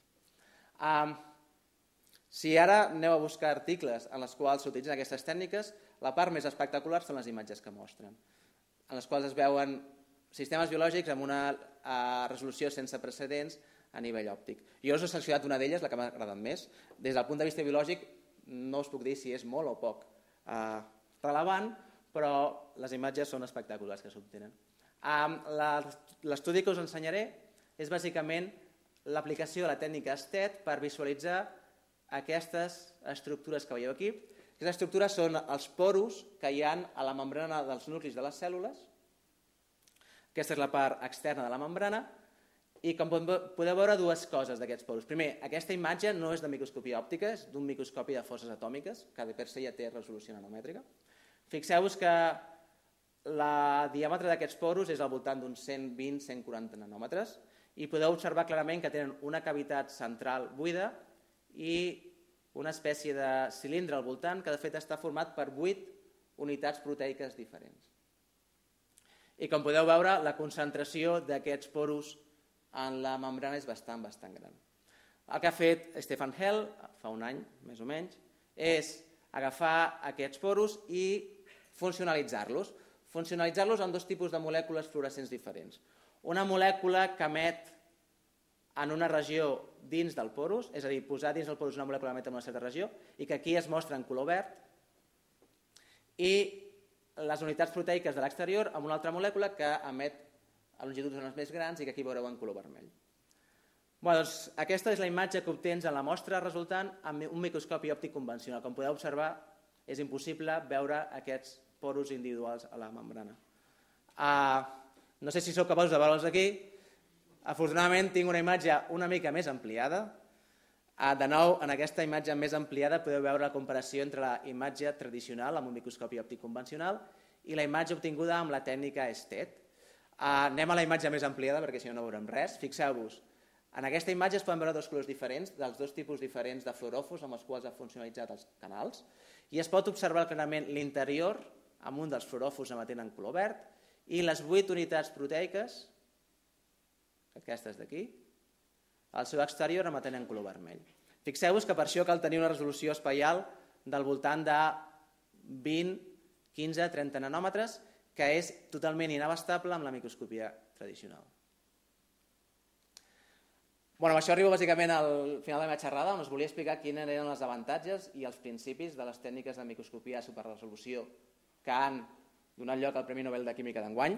Si ara aneu a buscar articles en els quals s'utilitzen aquestes tècniques, la part més espectacular són les imatges que mostren, en les quals es veuen sistemes biològics amb una resolució sense precedents a nivell òptic. Jo us he seleccionat una d'elles, la que m'ha agradat més. Des del punt de vista biològic no us puc dir si és molt o poc relevant, però les imatges són espectaculars que s'obtenen. L'estudi que us ensenyaré és bàsicament l'aplicació de la tècnica STET per visualitzar aquestes estructures que veieu aquí. Aquestes estructures són els porus que hi ha a la membrana dels nuclis de les cèl·lules. Aquesta és la part externa de la membrana. I com podeu veure, dues coses d'aquests porus. Primer, aquesta imatge no és de microscopia òptica, és d'un microscopi de forces atòmiques, que de per se ja té resolució nanomètrica. Fixeu-vos que el diàmetre d'aquests porus és al voltant d'uns 120-140 nanòmetres i podeu observar clarament que tenen una cavitat central buida i una espècie de cilindre al voltant que de fet està format per 8 unitats proteiques diferents. I com podeu veure, la concentració d'aquests porus en la membrana és bastant gran. El que ha fet Stefan Hell, fa un any més o menys, és agafar aquests porus i funcionalitzar-los. Funcionalitzar-los amb dos tipus de molècules fluorescents diferents. Una molècula que emet en una regió dins del porus, és a dir, posar dins del porus una molècula que emet en una certa regió i que aquí es mostra en color verd, i les unitats proteiques de l'exterior amb una altra molècula que emet a longituds d'ones més grans i que aquí veureu en color vermell. Bé, doncs aquesta és la imatge que obtens en la mostra resultant amb un microscopi òptic convencional. Com podeu observar, és impossible veure aquests porus individuals a la membrana. No sé si sou capaços de veure'ls aquí. Afortunadament tinc una imatge una mica més ampliada. De nou, en aquesta imatge més ampliada podeu veure la comparació entre la imatge tradicional amb un microscopi òptic convencional i la imatge obtinguda amb la tècnica STED. Anem a la imatge més ampliada perquè si no no veurem res. Fixeu-vos, en aquesta imatge es poden veure dos colors diferents dels dos tipus diferents de fluoròfors amb els quals ha funcionalitzat els canals i es pot observar clarament l'interior amb un dels fluoròfors emetent en color verd i les 8 unitats proteiques, aquestes d'aquí, al seu exterior emetent en color vermell. Fixeu-vos que per això cal tenir una resolució espaial del voltant de 20, 15, 30 nanòmetres que és totalment inabastable amb la microscopia tradicional. Bé, amb això arribo bàsicament al final de la meva xerrada on us volia explicar quins eren els avantatges i els principis de les tècniques de microscopia a superresolució que han donat lloc al Premi Nobel de Química d'enguany.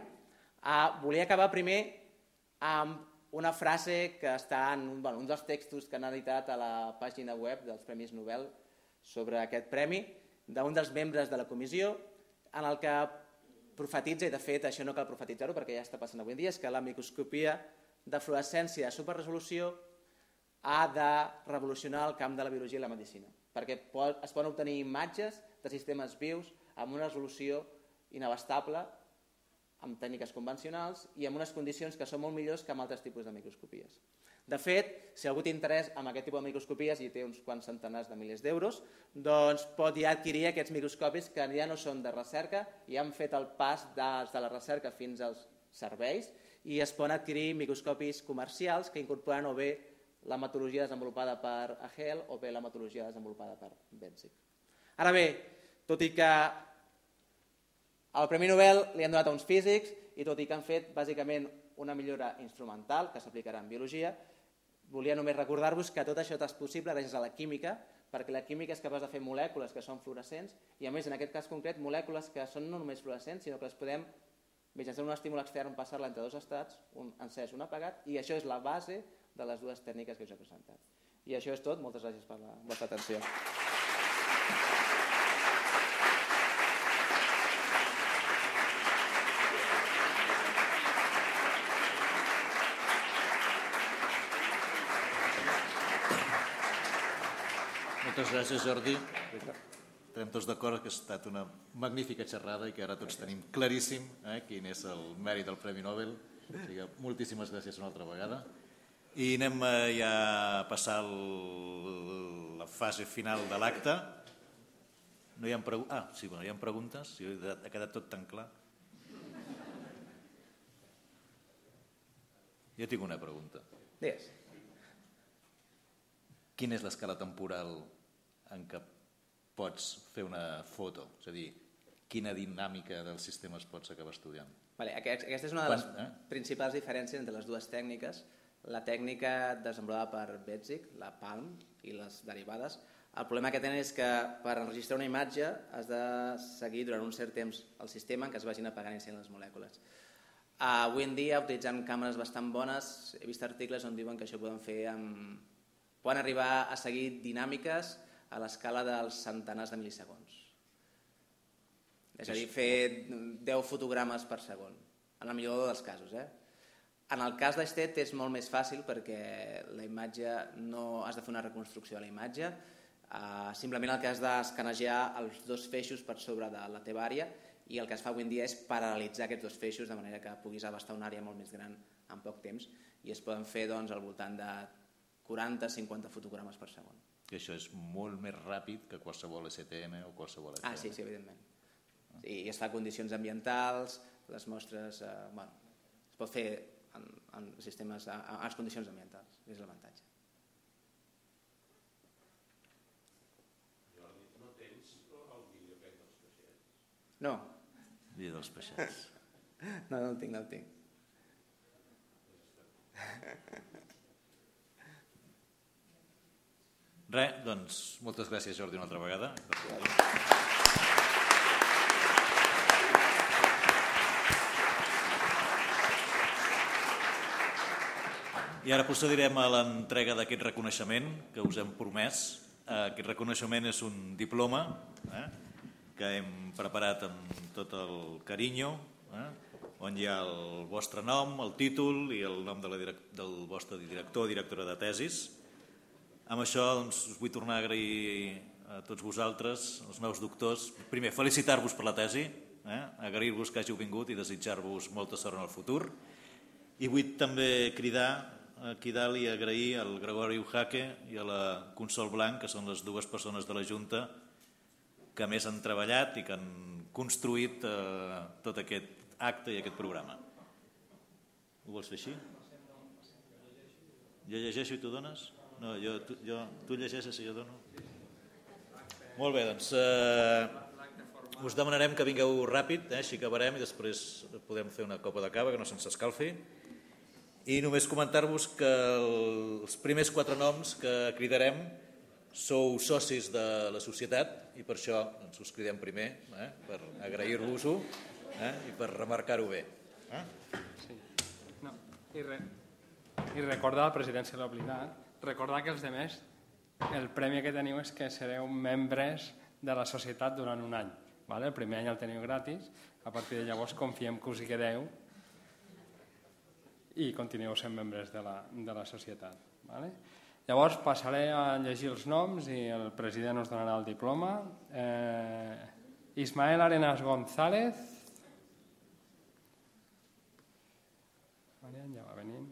Volia acabar primer amb una frase que està en un dels textos que han editat a la pàgina web dels Premis Nobel sobre aquest premi d'un dels membres de la comissió en el que profetitza, i de fet això no cal profetitzar-ho perquè ja està passant avui en dia, és que la microscopia de fluorescència de superresolució ha de revolucionar el camp de la biologia i la medicina, perquè es poden obtenir imatges de sistemes vius amb una resolució inabastable, amb tècniques convencionals i amb unes condicions que són molt millors que amb altres tipus de microscopies. De fet, si algú té interès en aquest tipus de microscopies i té uns quants centenars de milers d'euros, doncs pot ja adquirir aquests microscopis que ja no són de recerca, ja han fet el pas de la recerca fins als serveis i es poden adquirir microscopis comercials que incorporen o bé la metodologia desenvolupada per Hell o bé la metodologia desenvolupada per Betzig. Ara bé, tot i que el Premi Nobel li han donat a uns físics i tot i que han fet bàsicament una millora instrumental que s'aplicarà en biologia, volia només recordar-vos que tot això és possible gràcies a la química, perquè la química és capaç de fer molècules que són fluorescents i a més en aquest cas concret molècules que són no només fluorescents sinó que les podem mitjançant un estímul extern passar-la entre dos estats, un encès i un apagat, i això és la base de les dues tècniques que us he presentat. I això és tot, moltes gràcies per la vostra atenció. Moltes gràcies, Jordi. Estarem tots d'acord que ha estat una magnífica xerrada i que ara tots tenim claríssim quin és el mèrit del Premi Nobel. Moltíssimes gràcies una altra vegada. I anem ja a passar la fase final de l'acte. No hi ha preguntes? Ha quedat tot tan clar. Jo tinc una pregunta. Digues. Quina és l'escala temporal en què pots fer una foto? És a dir, quina dinàmica dels sistemes pots acabar estudiant? Aquesta és una de les principals diferències entre les dues tècniques. La tècnica desenvolupada per Betzig, la PALM i les derivades, el problema que tenen és que per enregistrar una imatge has de seguir durant un cert temps el sistema en què es vagin apagant i encén les molècules. Avui en dia, utilitzant càmeres bastant bones, he vist articles on diuen que això ho poden fer amb poden arribar a seguir dinàmiques a l'escala dels centenars de mil·lisegons. És a dir, fer 10 fotogrames per segon, en el millor dels casos. En el cas d'Estet és molt més fàcil perquè la imatge no has de fer una reconstrucció de la imatge, simplement el que has d'escanejar els dos feixos per sobre de la teva àrea, i el que es fa avui en dia és paral·lelitzar aquests dos feixos de manera que puguis abastar una àrea molt més gran en poc temps, i es poden fer al voltant de 40-50 fotogrames per segon. I això és molt més ràpid que qualsevol STM o qualsevol STM. Ah, sí, evidentment. I es fa condicions ambientals, les mostres... Es pot fer en sistemes... en les condicions ambientals, és l'avantatge. Jordi, no tens el vídeo aquest dels peixets? No. El vídeo dels peixets. No, no el tinc, no el tinc. Res, doncs, moltes gràcies, Jordi, una altra vegada. Gràcies. I ara procedirem a l'entrega d'aquest reconeixement que us hem promès. Aquest reconeixement és un diploma que hem preparat amb tot el carinyo, on hi ha el vostre nom, el títol i el nom del vostre director o directora de tesis. Amb això us vull tornar a agrair a tots vosaltres, els nous doctors, primer felicitar-vos per la tesi, agrair-vos que hàgiu vingut i desitjar-vos molta sort en el futur. I vull també cridar aquí dalt i agrair al Gregori Oaxaca i a la Consol Blanc, que són les dues persones de la Junta que més han treballat i que han construït tot aquest acte i aquest programa. Ho vols fer així? Jo llegeixo i tu dones? No, tu llegeixes i jo dono? Molt bé, doncs us demanarem que vingueu ràpid, així acabarem i després podem fer una copa de cava que no se'ns escalfi. I només comentar-vos que els primers 4 noms que cridarem sou socis de la societat i per això us cridem primer, per agrair-vos-ho i per remarcar-ho bé. I recordar la presidència de l'oblidat, recordar que els altres el premi que teniu és que sereu membres de la societat durant un any. El primer any el teniu gratis, a partir de llavors confiem que us hi quedeu i continueu sent membres de la societat. Llavors passaré a llegir els noms i el president us donarà el diploma. Ismael Arenas González. Ja va venint.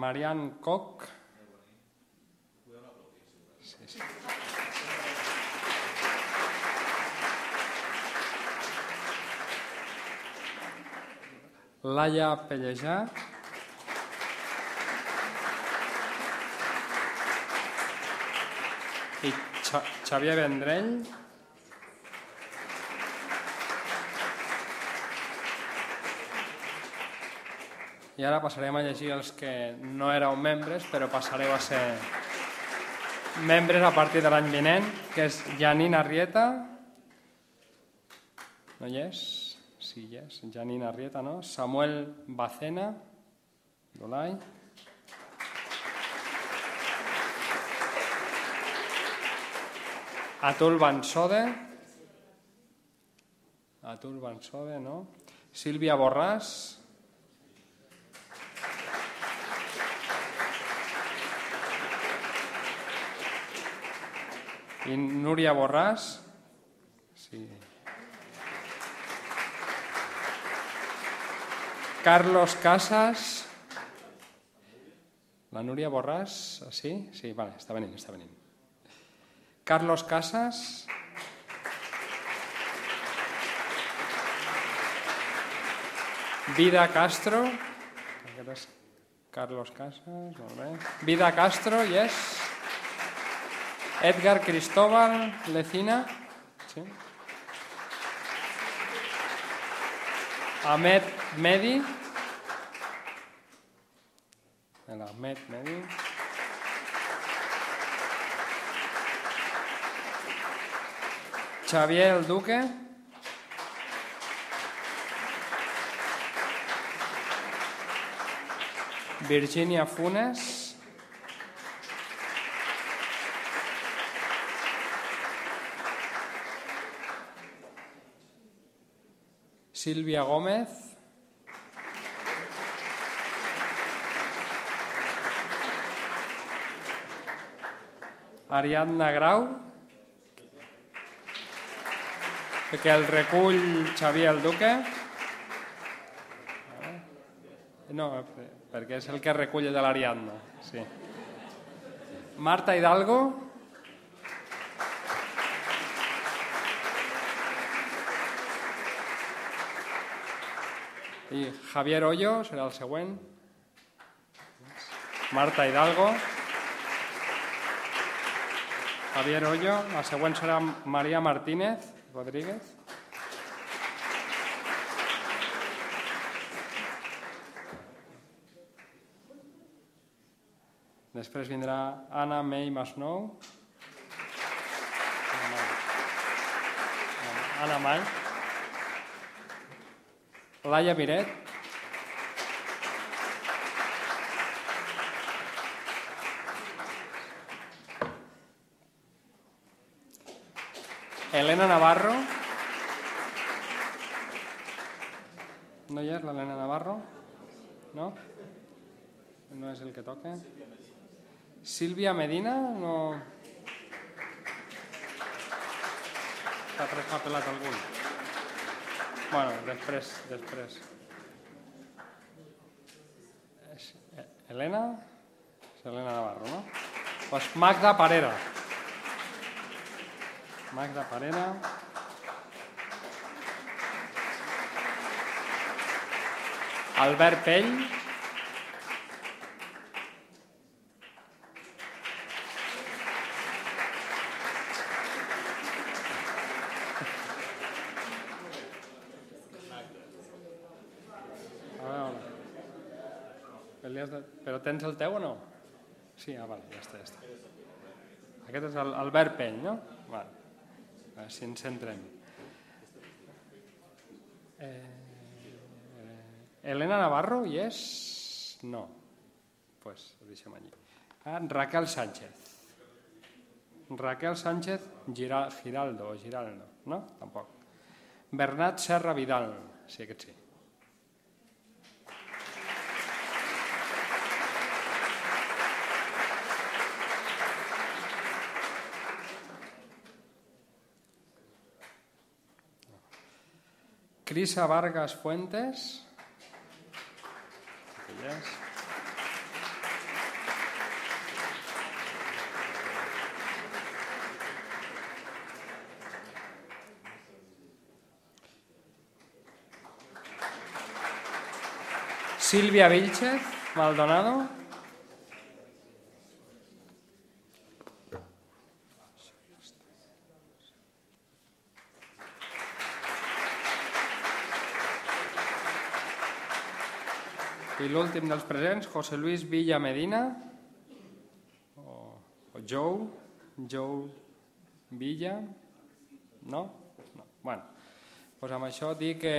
Marian Koch. Laia Pellejar. I Xavier Vendrell. I ara passarem a llegir els que no éreu membres, però passareu a ser membres a partir de l'any vinent, que és Janina Rieta. No hi és? Sí, hi és. Janina Rieta, no? Samuel Bacena, d'Olai. Atul Bansode. Atul Bansode, no? Sílvia Borràs. I Núria Borràs. Sí. Carlos Casas. La Núria Borràs, sí? Sí, vale, està venint, està venint. Carlos Casas. Vida Castro. Aquest és Carlos Casas, molt bé. Vida Castro, yes. Edgar Cristóbal Lecina. Sí. Ahmed Medi. Ahmed Medi. Xavier El Duque. Virginia Funes. Silvia Gómez. Ariadna Grau, que el recull Xavier el Duque. No, perquè és el que recull de l'Ariadna. Marta Hidalgo. I Javier Hoyo serà el següent. Marta Hidalgo. Javier Hoyo. El següent serà Maria Martínez Rodríguez. Després vindrà Anna May Masnou. Anna May. Laia Miret. Elena Navarro. No hi és l'Helena Navarro? No? No és el que toca. Sílvia Medina. No... S'ha repapelat algun. Bueno, després. Elena? És Elena Navarro, no? Doncs Magda Parera. Magda Parera. Albert Pell. Però tens el teu o no? Sí, ah, vale, ja està. Aquest és l'Albert Pell, no? Vale. Si ens centrem. Elena Navarro hi és? No. Doncs ho deixem allí. Raquel Sánchez. Raquel Sánchez Giraldo o Giraldo, no? Tampoc. Bernat Serra Vidal. Sí, aquest sí. Crisa Vargas Fuentes. Silvia Vílchez Maldonado. I l'últim dels presents, José Luis Villa Medina, o Jou Villa, no? Bé, doncs amb això dic que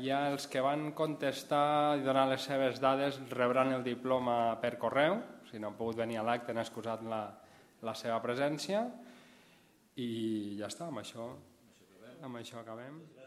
ja els que van contestar i donar les seves dades rebran el diploma per correu, si no han pogut venir a l'acte han excusat la seva presència, i ja està, amb això acabem.